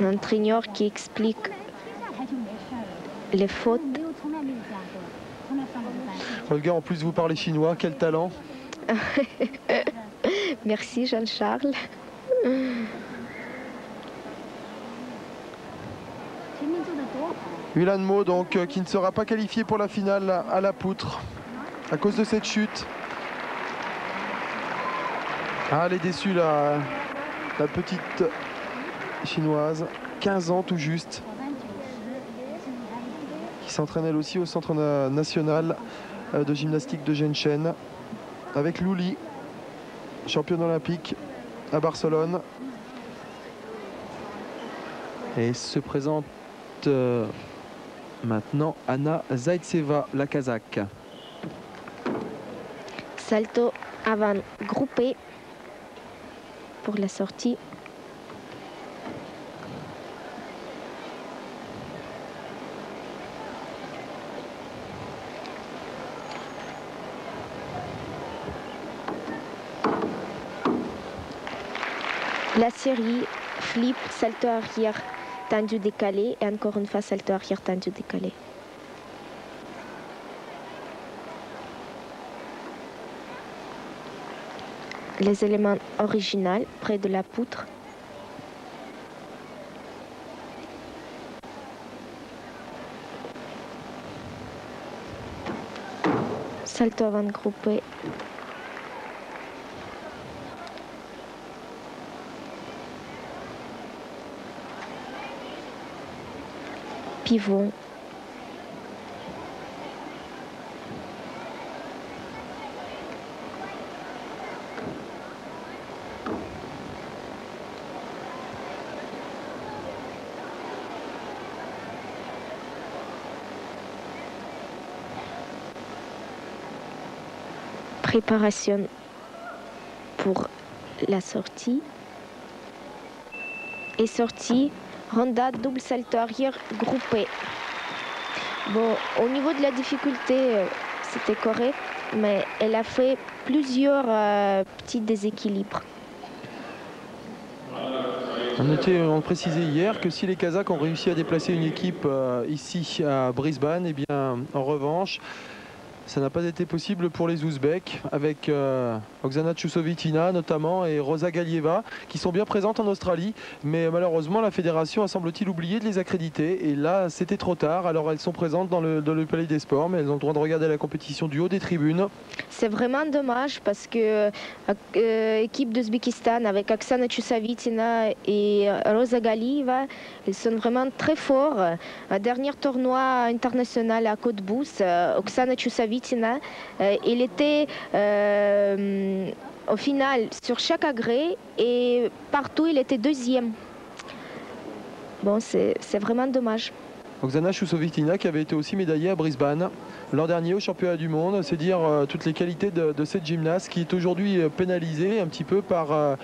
L'entraîneur qui explique les fautes. Olga, en plus vous parlez chinois, quel talent. Merci Jean-Charles. Huilan Mo donc qui ne sera pas qualifié pour la finale à la poutre à cause de cette chute. Ah, elle est déçue, la petite chinoise, 15 ans tout juste, qui s'entraîne elle aussi au centre national de gymnastique de Genshen, avec Luli, championne olympique à Barcelone. Et se présente maintenant Anna Zaitseva, la Kazakh. Salto avant groupé pour la sortie. La série flip, salto arrière, tendu décalé et encore une fois salto arrière, tendu décalé. Les éléments originaux près de la poutre. Salto avant groupé. Pivot. Préparation pour la sortie et sortie, ronda, double salto arrière, groupé. Bon, au niveau de la difficulté, c'était correct, mais elle a fait plusieurs petits déséquilibres. On précisait hier que si les Kazakhs ont réussi à déplacer une équipe ici à Brisbane, et bien en revanche, ça n'a pas été possible pour les Ouzbeks avec Oksana Chusovitina notamment et Rosa Galieva qui sont bien présentes en Australie, mais malheureusement la fédération a semble-t-il oublié de les accréditer et là c'était trop tard. Alors elles sont présentes dans le palais des sports, mais elles ont le droit de regarder la compétition du haut des tribunes. C'est vraiment dommage parce que l'équipe d'Ouzbékistan avec Oksana Chusovitina et Rosa Galieva, elles sont vraiment très fortes. Un dernier tournoi international à Cottbus, Oksana Chusovitina, il était au final sur chaque agrès et partout il était deuxième. Bon, c'est vraiment dommage. Oksana Chusovitina qui avait été aussi médaillée à Brisbane l'an dernier au championnat du monde, c'est dire toutes les qualités de cette gymnaste qui est aujourd'hui pénalisée un petit peu par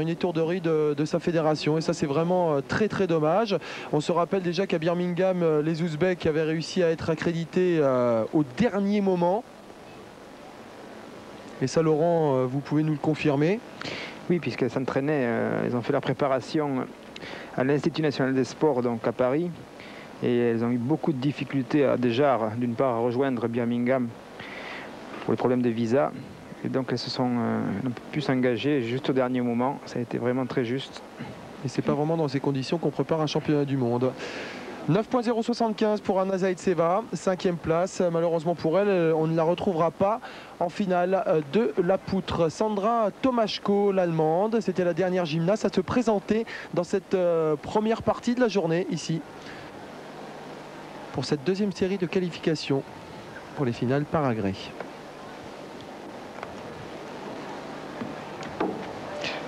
une étourderie de sa fédération, et ça c'est vraiment très très dommage. On se rappelle déjà qu'à Birmingham, les Ouzbeks avaient réussi à être accrédités au dernier moment, et ça Laurent, vous pouvez nous le confirmer? Oui, puisqu'elles s'entraînaient, elles ont fait leur préparation à l'Institut National des Sports, donc à Paris, et elles ont eu beaucoup de difficultés déjà d'une part à rejoindre Birmingham pour le problème des visas. Et donc elles se sont pu s'engager juste au dernier moment. Ça a été vraiment très juste. Et c'est pas vraiment dans ces conditions qu'on prépare un championnat du monde. 9.075 pour Anna Zaitseva, 5e place. Malheureusement pour elle, on ne la retrouvera pas en finale de la poutre. Sandra Tomaszko, l'Allemande, c'était la dernière gymnaste à se présenter dans cette première partie de la journée ici, pour cette deuxième série de qualifications pour les finales par agrès.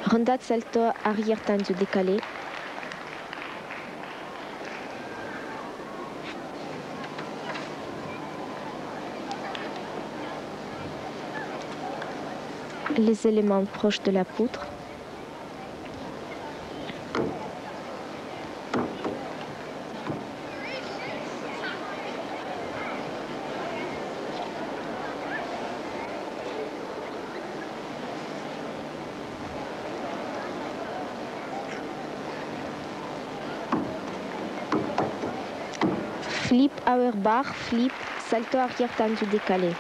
Ronda de salto arrière tendu décalé. Les éléments proches de la poutre. Flip, hour bar, flip, salto arrière tendu décalé.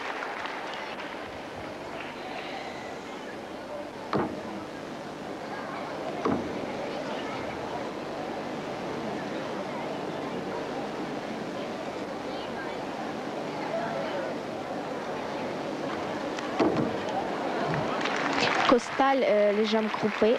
Costal, les jambes groupées.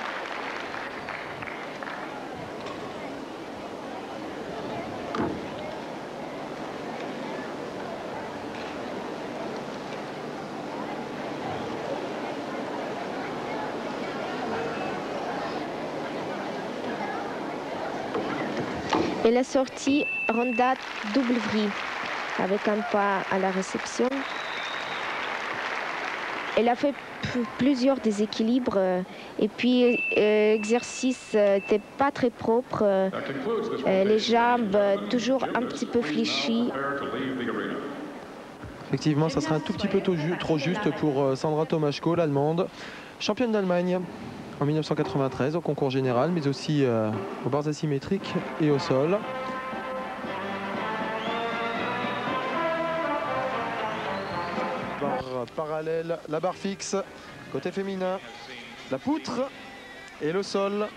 Et la sortie, ronda double vrille, avec un pas à la réception. Elle a fait plusieurs déséquilibres et puis l'exercice n'était pas très propre. Les jambes toujours un petit peu fléchies. Effectivement, ça serait un tout petit peu trop juste pour Sandra Tomaszko, l'Allemande, championne d'Allemagne. en 1993 au concours général, mais aussi aux barres asymétriques et au sol. Barre parallèle, la barre fixe, côté féminin, la poutre et le sol.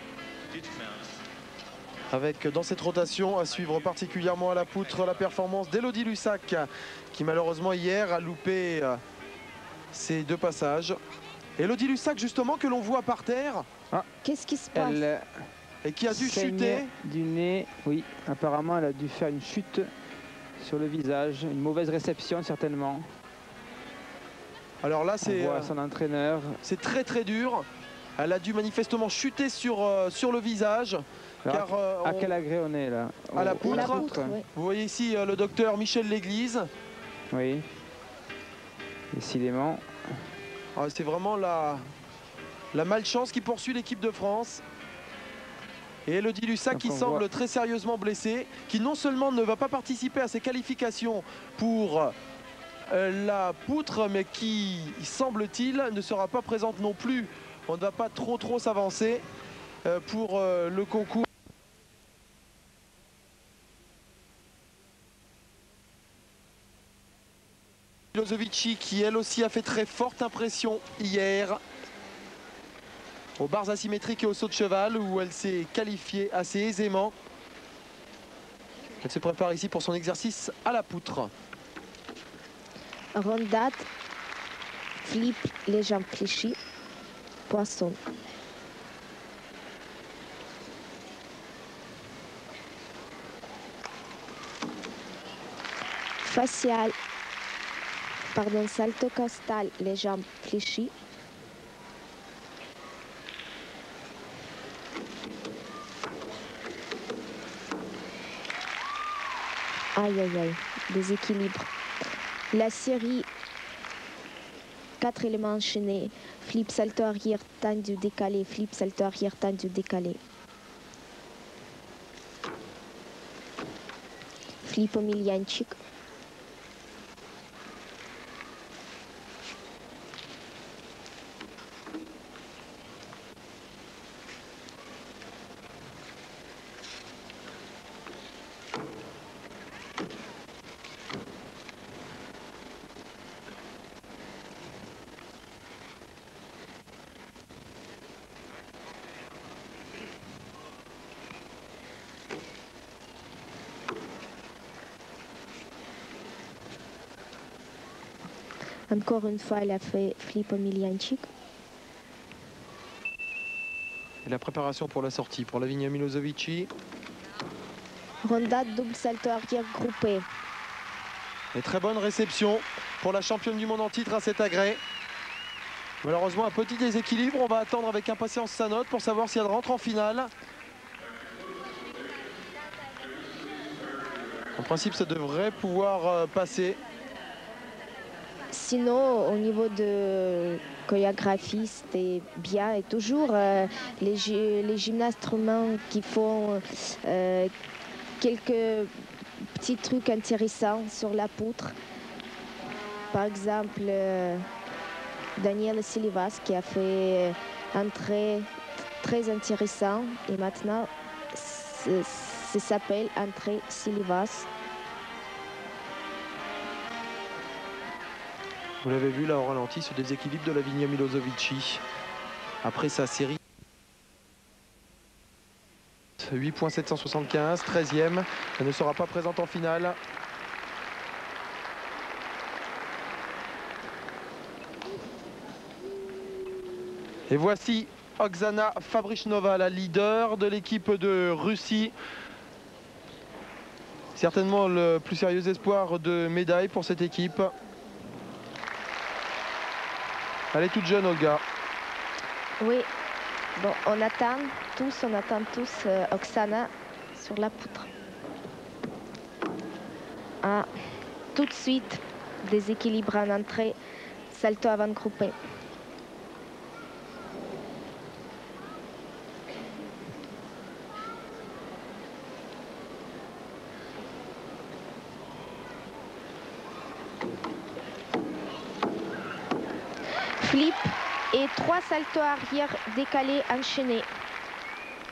Avec dans cette rotation à suivre particulièrement à la poutre la performance d'Elodie Lussac, qui malheureusement hier a loupé ces deux passages. Elodie Lussac justement que l'on voit par terre. Ah, qu'est-ce qui se passe? Elle et qui a dû chuter du nez. Oui, apparemment elle a dû faire une chute sur le visage, une mauvaise réception certainement. Alors là c'est son entraîneur. C'est très très dur. Elle a dû manifestement chuter sur le visage. Car, à quel agrès on est là? À la poutre. La poutre, oui. Vous voyez ici le docteur Michel Léglise. Oui. Décidément. C'est vraiment la malchance qui poursuit l'équipe de France. Et Elodie Lussac qui semble très sérieusement blessée, qui non seulement ne va pas participer à ses qualifications pour la poutre, mais qui, semble-t-il, ne sera pas présente non plus. On ne va pas trop s'avancer pour le concours. Milošovici qui elle aussi a fait très forte impression hier aux barres asymétriques et au saut de cheval où elle s'est qualifiée assez aisément. Elle se prépare ici pour son exercice à la poutre. Rondade, flip, les jambes fléchies, poisson. Facial. Pardon, salto costal, les jambes fléchies. Aïe, aïe, aïe, déséquilibre. La série 4 éléments enchaînés. Flip, salto arrière, tendu, décalé. Flip, salto arrière, tendu, décalé. Filipa Miljančić. Encore une fois, elle a fait Filipa Miljančić. Et la préparation pour la sortie pour Lavinia Milošovici. Rondade, double salto arrière groupé. Et très bonne réception pour la championne du monde en titre à cet agrès. Malheureusement, un petit déséquilibre. On va attendre avec impatience sa note pour savoir si elle rentre en finale. En principe, ça devrait pouvoir passer. Sinon, au niveau de chorégraphie, c'était bien. Et toujours, les gymnastes roumains qui font quelques petits trucs intéressants sur la poutre. Par exemple, Daniel Silivas qui a fait un trait très intéressant. Et maintenant, ça s'appelle un trait Silivas. Vous l'avez vu là au ralenti, ce déséquilibre de Lavinia Milošovici après sa série 8.775, 13e. Elle ne sera pas présente en finale. Et voici Oksana Fabrichnova, la leader de l'équipe de Russie. Certainement le plus sérieux espoir de médaille pour cette équipe. Elle est toute jeune, Olga. Oui, bon, on attend tous Oksana sur la poutre. Ah, tout de suite, déséquilibre en entrée, salto avant de grouper. Flip, et trois saltos arrière décalés enchaînés.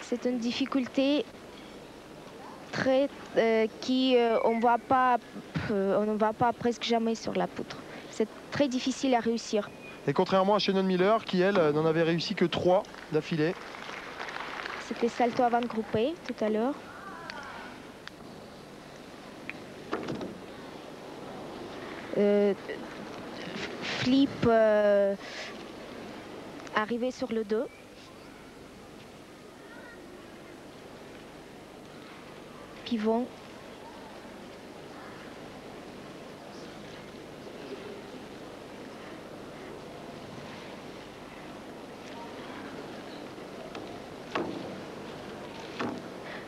C'est une difficulté très, on ne va pas presque jamais sur la poutre. C'est très difficile à réussir. Et contrairement à Shannon Miller qui, elle, n'en avait réussi que 3 d'affilée. C'était salto avant de grouper tout à l'heure. Flip arrivé sur le dos. Pivot.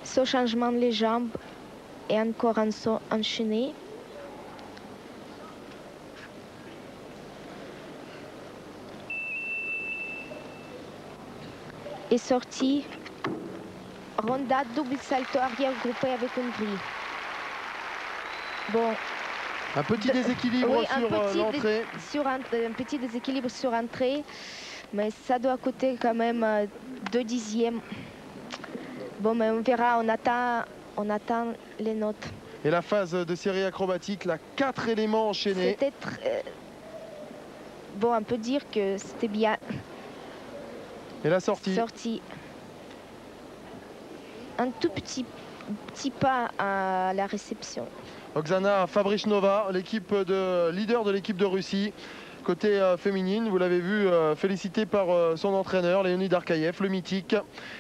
Saut changement des jambes et encore un saut enchaîné. Et sortie, ronda, double salto arrière groupé avec une grille. Bon. Un petit déséquilibre sur l'entrée. Un petit déséquilibre sur l'entrée, mais ça doit coûter quand même 2 dixièmes. Bon, mais on verra, on attend les notes. Et la phase de série acrobatique, là, 4 éléments enchaînés. C'était bon, on peut dire que c'était bien. Et la sortie. Un tout petit pas à la réception. Oksana Fabrichnova, l'équipe de leader de l'équipe de Russie. Côté féminine, vous l'avez vu, félicité par son entraîneur, Leonid Arkaev, le mythique.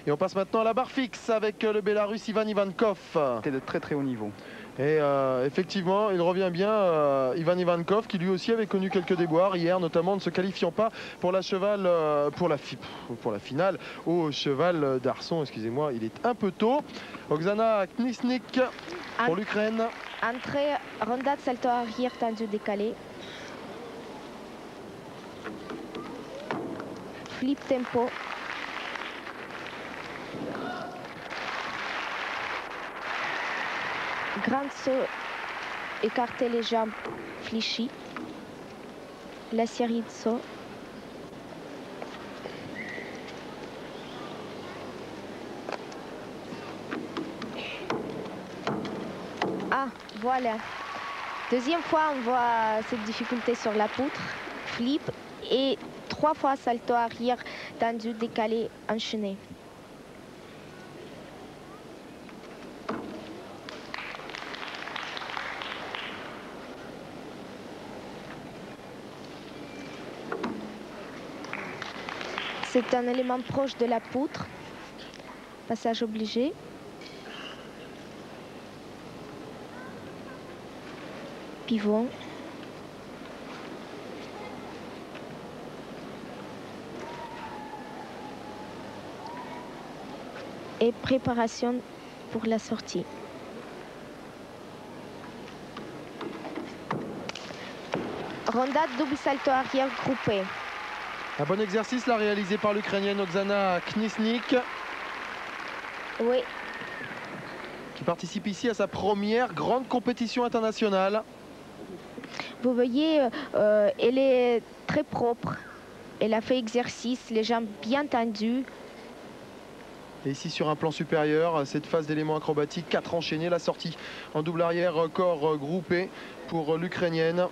Et on passe maintenant à la barre fixe avec le Bélarus Ivan Ivankov. C'était de très très haut niveau. Et effectivement, il revient bien, Ivan Ivankov, qui lui aussi avait connu quelques déboires hier, notamment en ne se qualifiant pas pour la finale au cheval d'Arson. Excusez-moi, il est un peu tôt. Oksana Knyzhnyk pour l'Ukraine. Entrée, ronda de salto arrière, tendu décalé. Flip tempo. Grand saut, écarter les jambes, fléchis. La série de sauts. Ah, voilà. Deuxième fois, on voit cette difficulté sur la poutre. Flip et 3 fois salto arrière, tendu, décalé, enchaîné. C'est un élément proche de la poutre. Passage obligé. Pivot. Et préparation pour la sortie. Ronda double salto arrière groupé. Un bon exercice là réalisé par l'Ukrainienne Oksana Knyzhnyk. Oui. Qui participe ici à sa première grande compétition internationale. Vous voyez, elle est très propre. Elle a fait exercice, les jambes bien tendues. Et ici sur un plan supérieur, cette phase d'éléments acrobatiques, 4 enchaînés, la sortie en double arrière corps groupé pour l'Ukrainienne.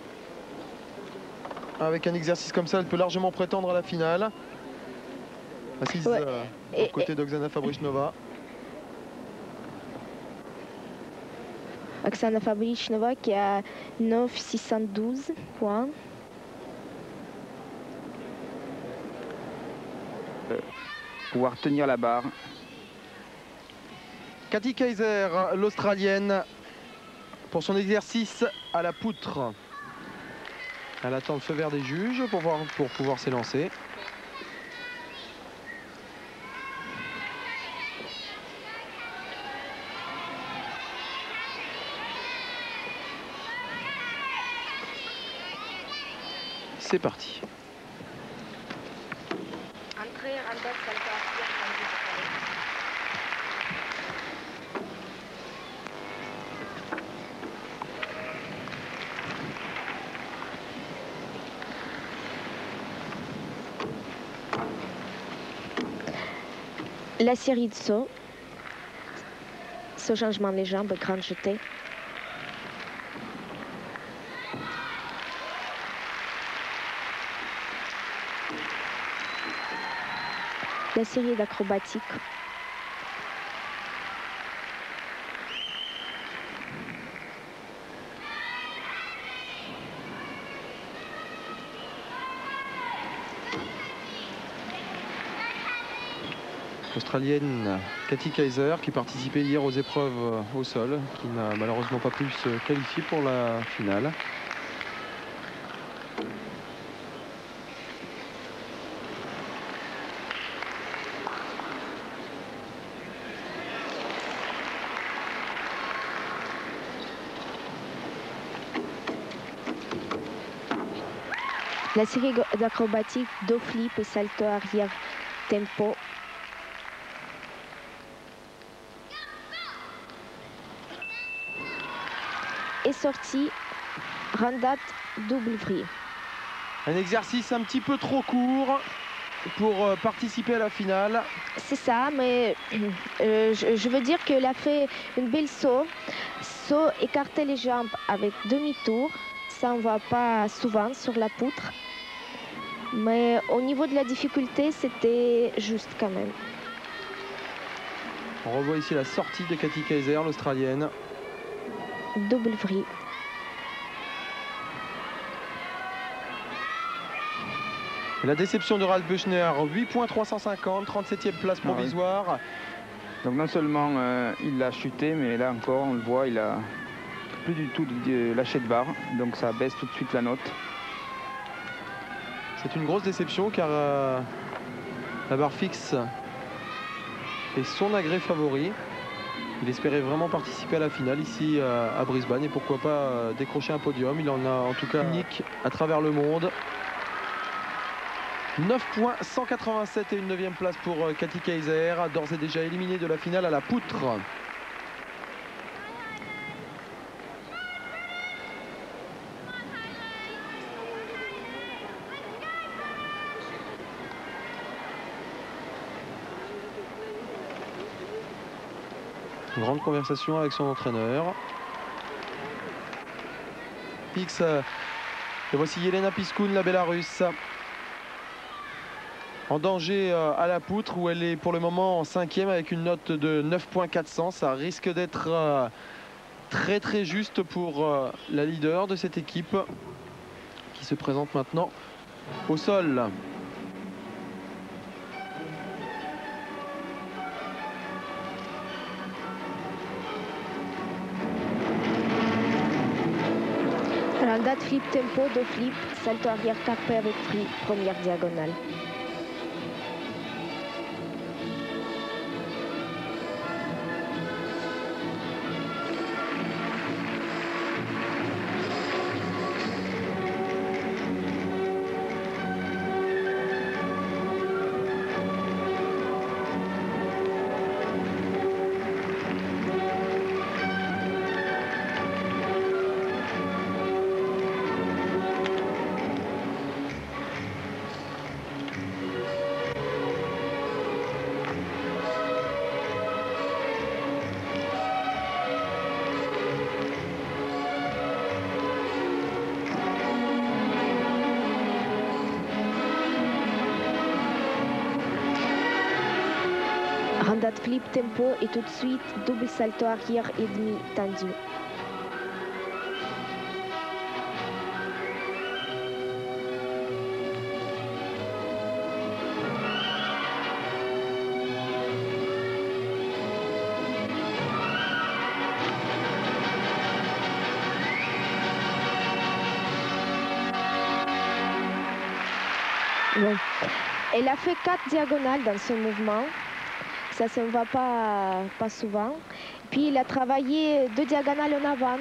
Avec un exercice comme ça, elle peut largement prétendre à la finale. Assise ouais. Aux côtés d'Oksana Fabrichnova. Oksana Fabrichnova qui a 9,612 points. Pouvoir tenir la barre. Cathy Keyser, l'Australienne, pour son exercice à la poutre. Elle attend le feu vert des juges pour pouvoir s'élancer. C'est parti. La série de sauts, ce changement des jambes, grande jetée. La série d'acrobatiques. L'Australienne Cathy Keyser qui participait hier aux épreuves au sol, qui n'a malheureusement pas pu se qualifier pour la finale. La série d'acrobatiques, dos flip et salto arrière tempo. Et sortie, rendat, double vrille. Un exercice un petit peu trop court pour participer à la finale. C'est ça, mais je veux dire qu'elle a fait une belle saut. Saut, écarter les jambes avec demi-tour. Ça, on ne voit pas souvent sur la poutre. Mais au niveau de la difficulté, c'était juste quand même. On revoit ici la sortie de Cathy Keyser, l'Australienne. Double vrille. La déception de Ralf Büchner, 8.350, 37e place provisoire. Ah oui. Donc non seulement il a chuté, mais là encore, on le voit, il a plus du tout lâché de barre. Donc ça baisse tout de suite la note. C'est une grosse déception car la barre fixe est son agrès favori. Il espérait vraiment participer à la finale ici à Brisbane et pourquoi pas décrocher un podium. Il en a en tout cas unique à travers le monde. 9.187 et une 9e place pour Cathy Keyser, d'ores et déjà éliminée de la finale à la poutre. Grande conversation avec son entraîneur. Pix. Et voici Yelena Piskun, la Bélarusse. En danger à la poutre où elle est pour le moment en 5e avec une note de 9.400. Ça risque d'être très très juste pour la leader de cette équipe qui se présente maintenant au sol. Rendat, flip, tempo, dos flip, salto arrière, carpé avec free, première diagonale. Rendat flip tempo et tout de suite double salto arrière et demi tendu. Ouais. Elle a fait 4 diagonales dans ce mouvement. Ça ne va pas souvent. Puis il a travaillé 2 diagonales en avant.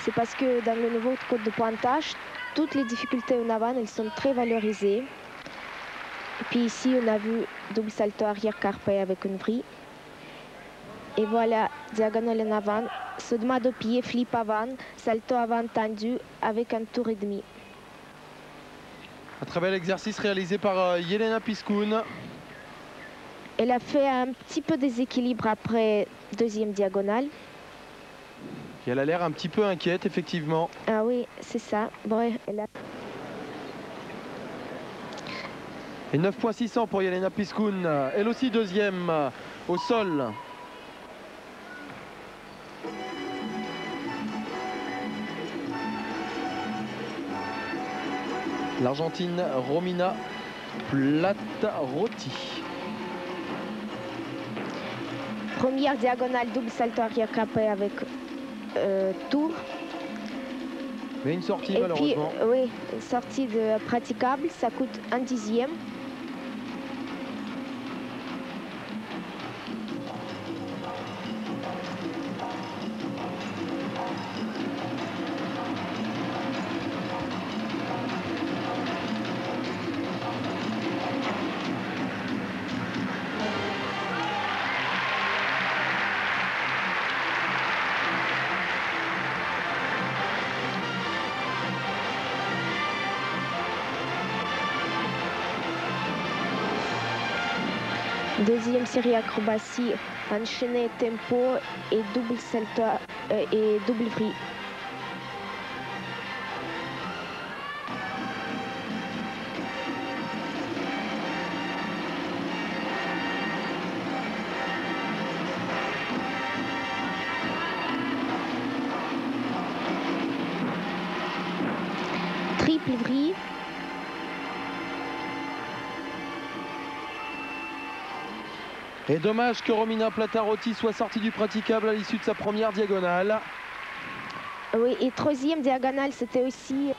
C'est parce que dans le nouveau code de pointage, toutes les difficultés en avant, elles sont très valorisées. Et puis ici, on a vu double salto arrière carpé avec une vrille. Et voilà, diagonale en avant, soudement de pied, flip avant, salto avant tendu avec un tour et demi. Un très bel exercice réalisé par Yelena Piskun. Elle a fait un petit peu déséquilibre après deuxième diagonale. Et elle a l'air un petit peu inquiète, effectivement. Ah oui, c'est ça. Bon, elle a... Et 9,600 pour Yelena Piskun. Elle aussi deuxième au sol. L'Argentine Romina Plataroti. Première diagonale, double salto arrière capé avec tour. Mais une sortie, et malheureusement. Puis, oui, une sortie de praticable, ça coûte 1/10e. Deuxième série acrobatie, enchaîné tempo et double salto et double free. Triple free. Et dommage que Romina Plataroti soit sortie du praticable à l'issue de sa première diagonale. Oui, et troisième diagonale, c'était aussi...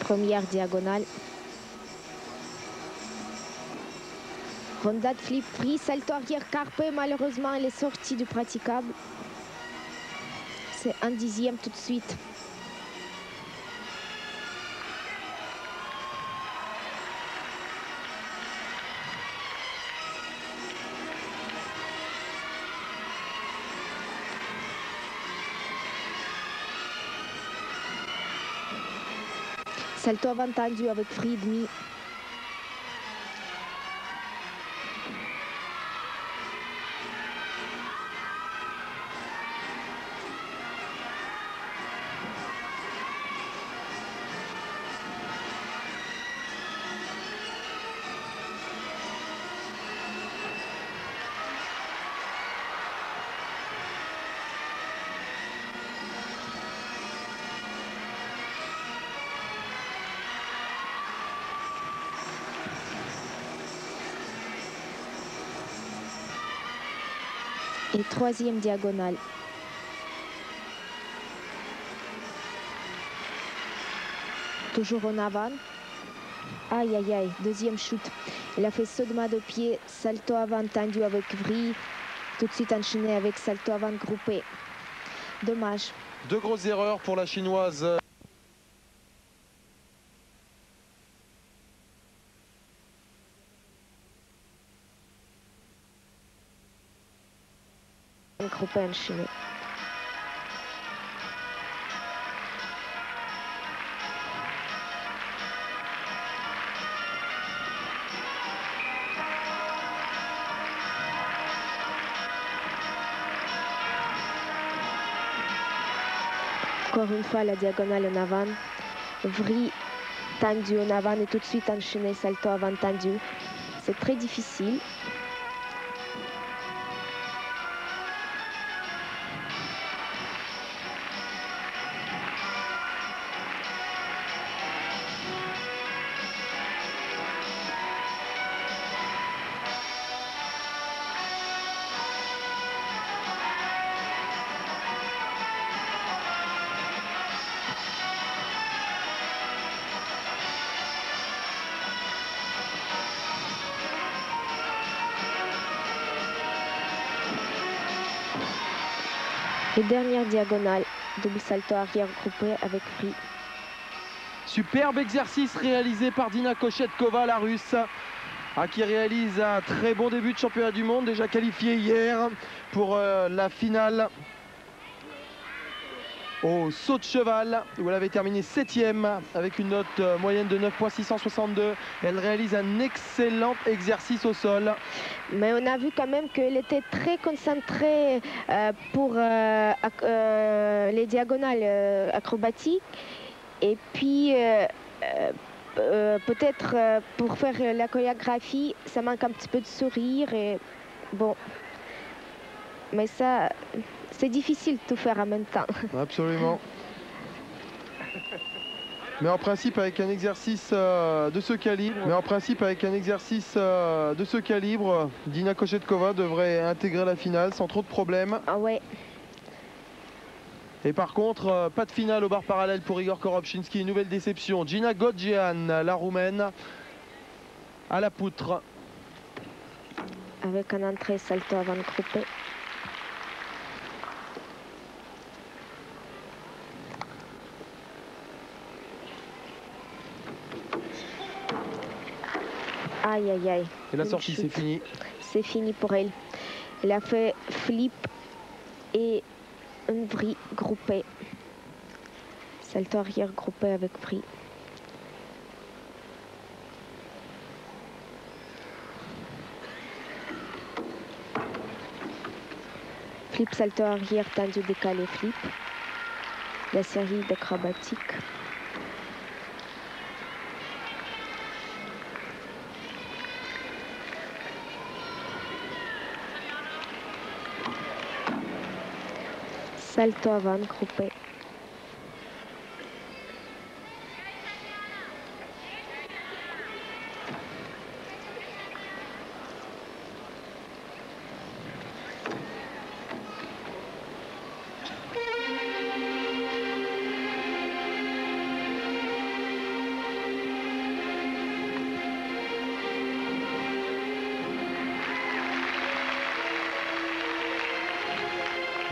Première diagonale. Rondade flip free, salto arrière carpé, malheureusement elle est sortie du praticable. C'est 1/10e tout de suite. Salto avant tendu avec free demi. Et troisième diagonale. Toujours en avant. Aïe, aïe, aïe. Deuxième chute. Il a fait saut de main de pied. Salto avant tendu avec vrille. Tout de suite enchaîné avec salto avant groupé. Dommage. Deux grosses erreurs pour la chinoise. Encore une fois la diagonale en avant, vrille tendu en avant et tout de suite enchaîné salto avant tendu. C'est très difficile. Et dernière diagonale, double salto arrière groupé avec free. Superbe exercice réalisé par Dina Kochetkova, la russe, qui réalise un très bon début de championnat du monde, déjà qualifié hier pour la finale au saut de cheval, où elle avait terminé 7e avec une note moyenne de 9,662. Elle réalise un excellent exercice au sol. Mais on a vu quand même qu'elle était très concentrée pour les diagonales acrobatiques. Et puis, peut-être pour faire la chorégraphie, ça manque un petit peu de sourire. Et bon, mais ça... c'est difficile de tout faire en même temps. Absolument. Mais en principe, avec un exercice de ce calibre, Dina Kochetkova devrait intégrer la finale sans trop de problèmes. Ah ouais. Et par contre, pas de finale au barre parallèle pour Igor Koropchinski. Une nouvelle déception. Gina Gogean, la Roumaine, à la poutre. Avec un entrée salto avant de couper. Aïe, aïe, aïe. Et la sortie, c'est fini. C'est fini pour elle. Elle a fait flip et une vrille groupée. Salto arrière groupé avec vrille. Flip, salto arrière, tendu, décalé, flip. La série d'acrobatiques. Salto avant, groupé.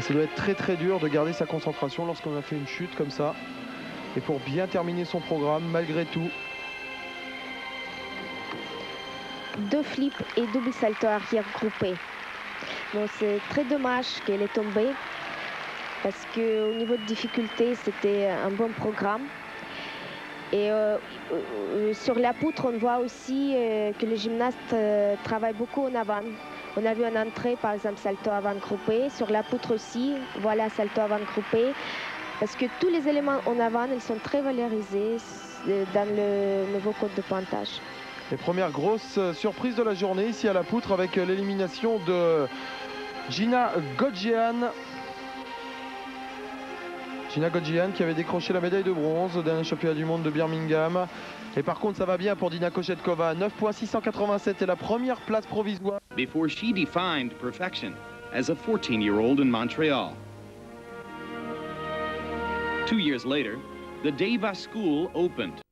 Ça doit être très très dur de garder sa concentration lorsqu'on a fait une chute comme ça. Et pour bien terminer son programme malgré tout. Deux flips et double salto arrière groupé. Bon, c'est très dommage qu'elle est tombée. Parce qu'au niveau de difficulté, c'était un bon programme. Et sur la poutre, on voit aussi que les gymnastes travaillent beaucoup en avant. On a vu en entrée, par exemple, salto avant groupé. Sur la poutre aussi, voilà, salto avant groupé. Parce que tous les éléments en avant, ils sont très valorisés dans le nouveau code de pointage. Les premières grosses surprises de la journée ici à la poutre avec l'élimination de Gina Gogean. Gina Gogean qui avait décroché la médaille de bronze au dernier championnat du monde de Birmingham. Et par contre, ça va bien pour Dina Kochetkova. 9,687 est la première place provisoire. Before she defined perfection as a 14-year-old in Montreal. 2 years later, the Deva School opened.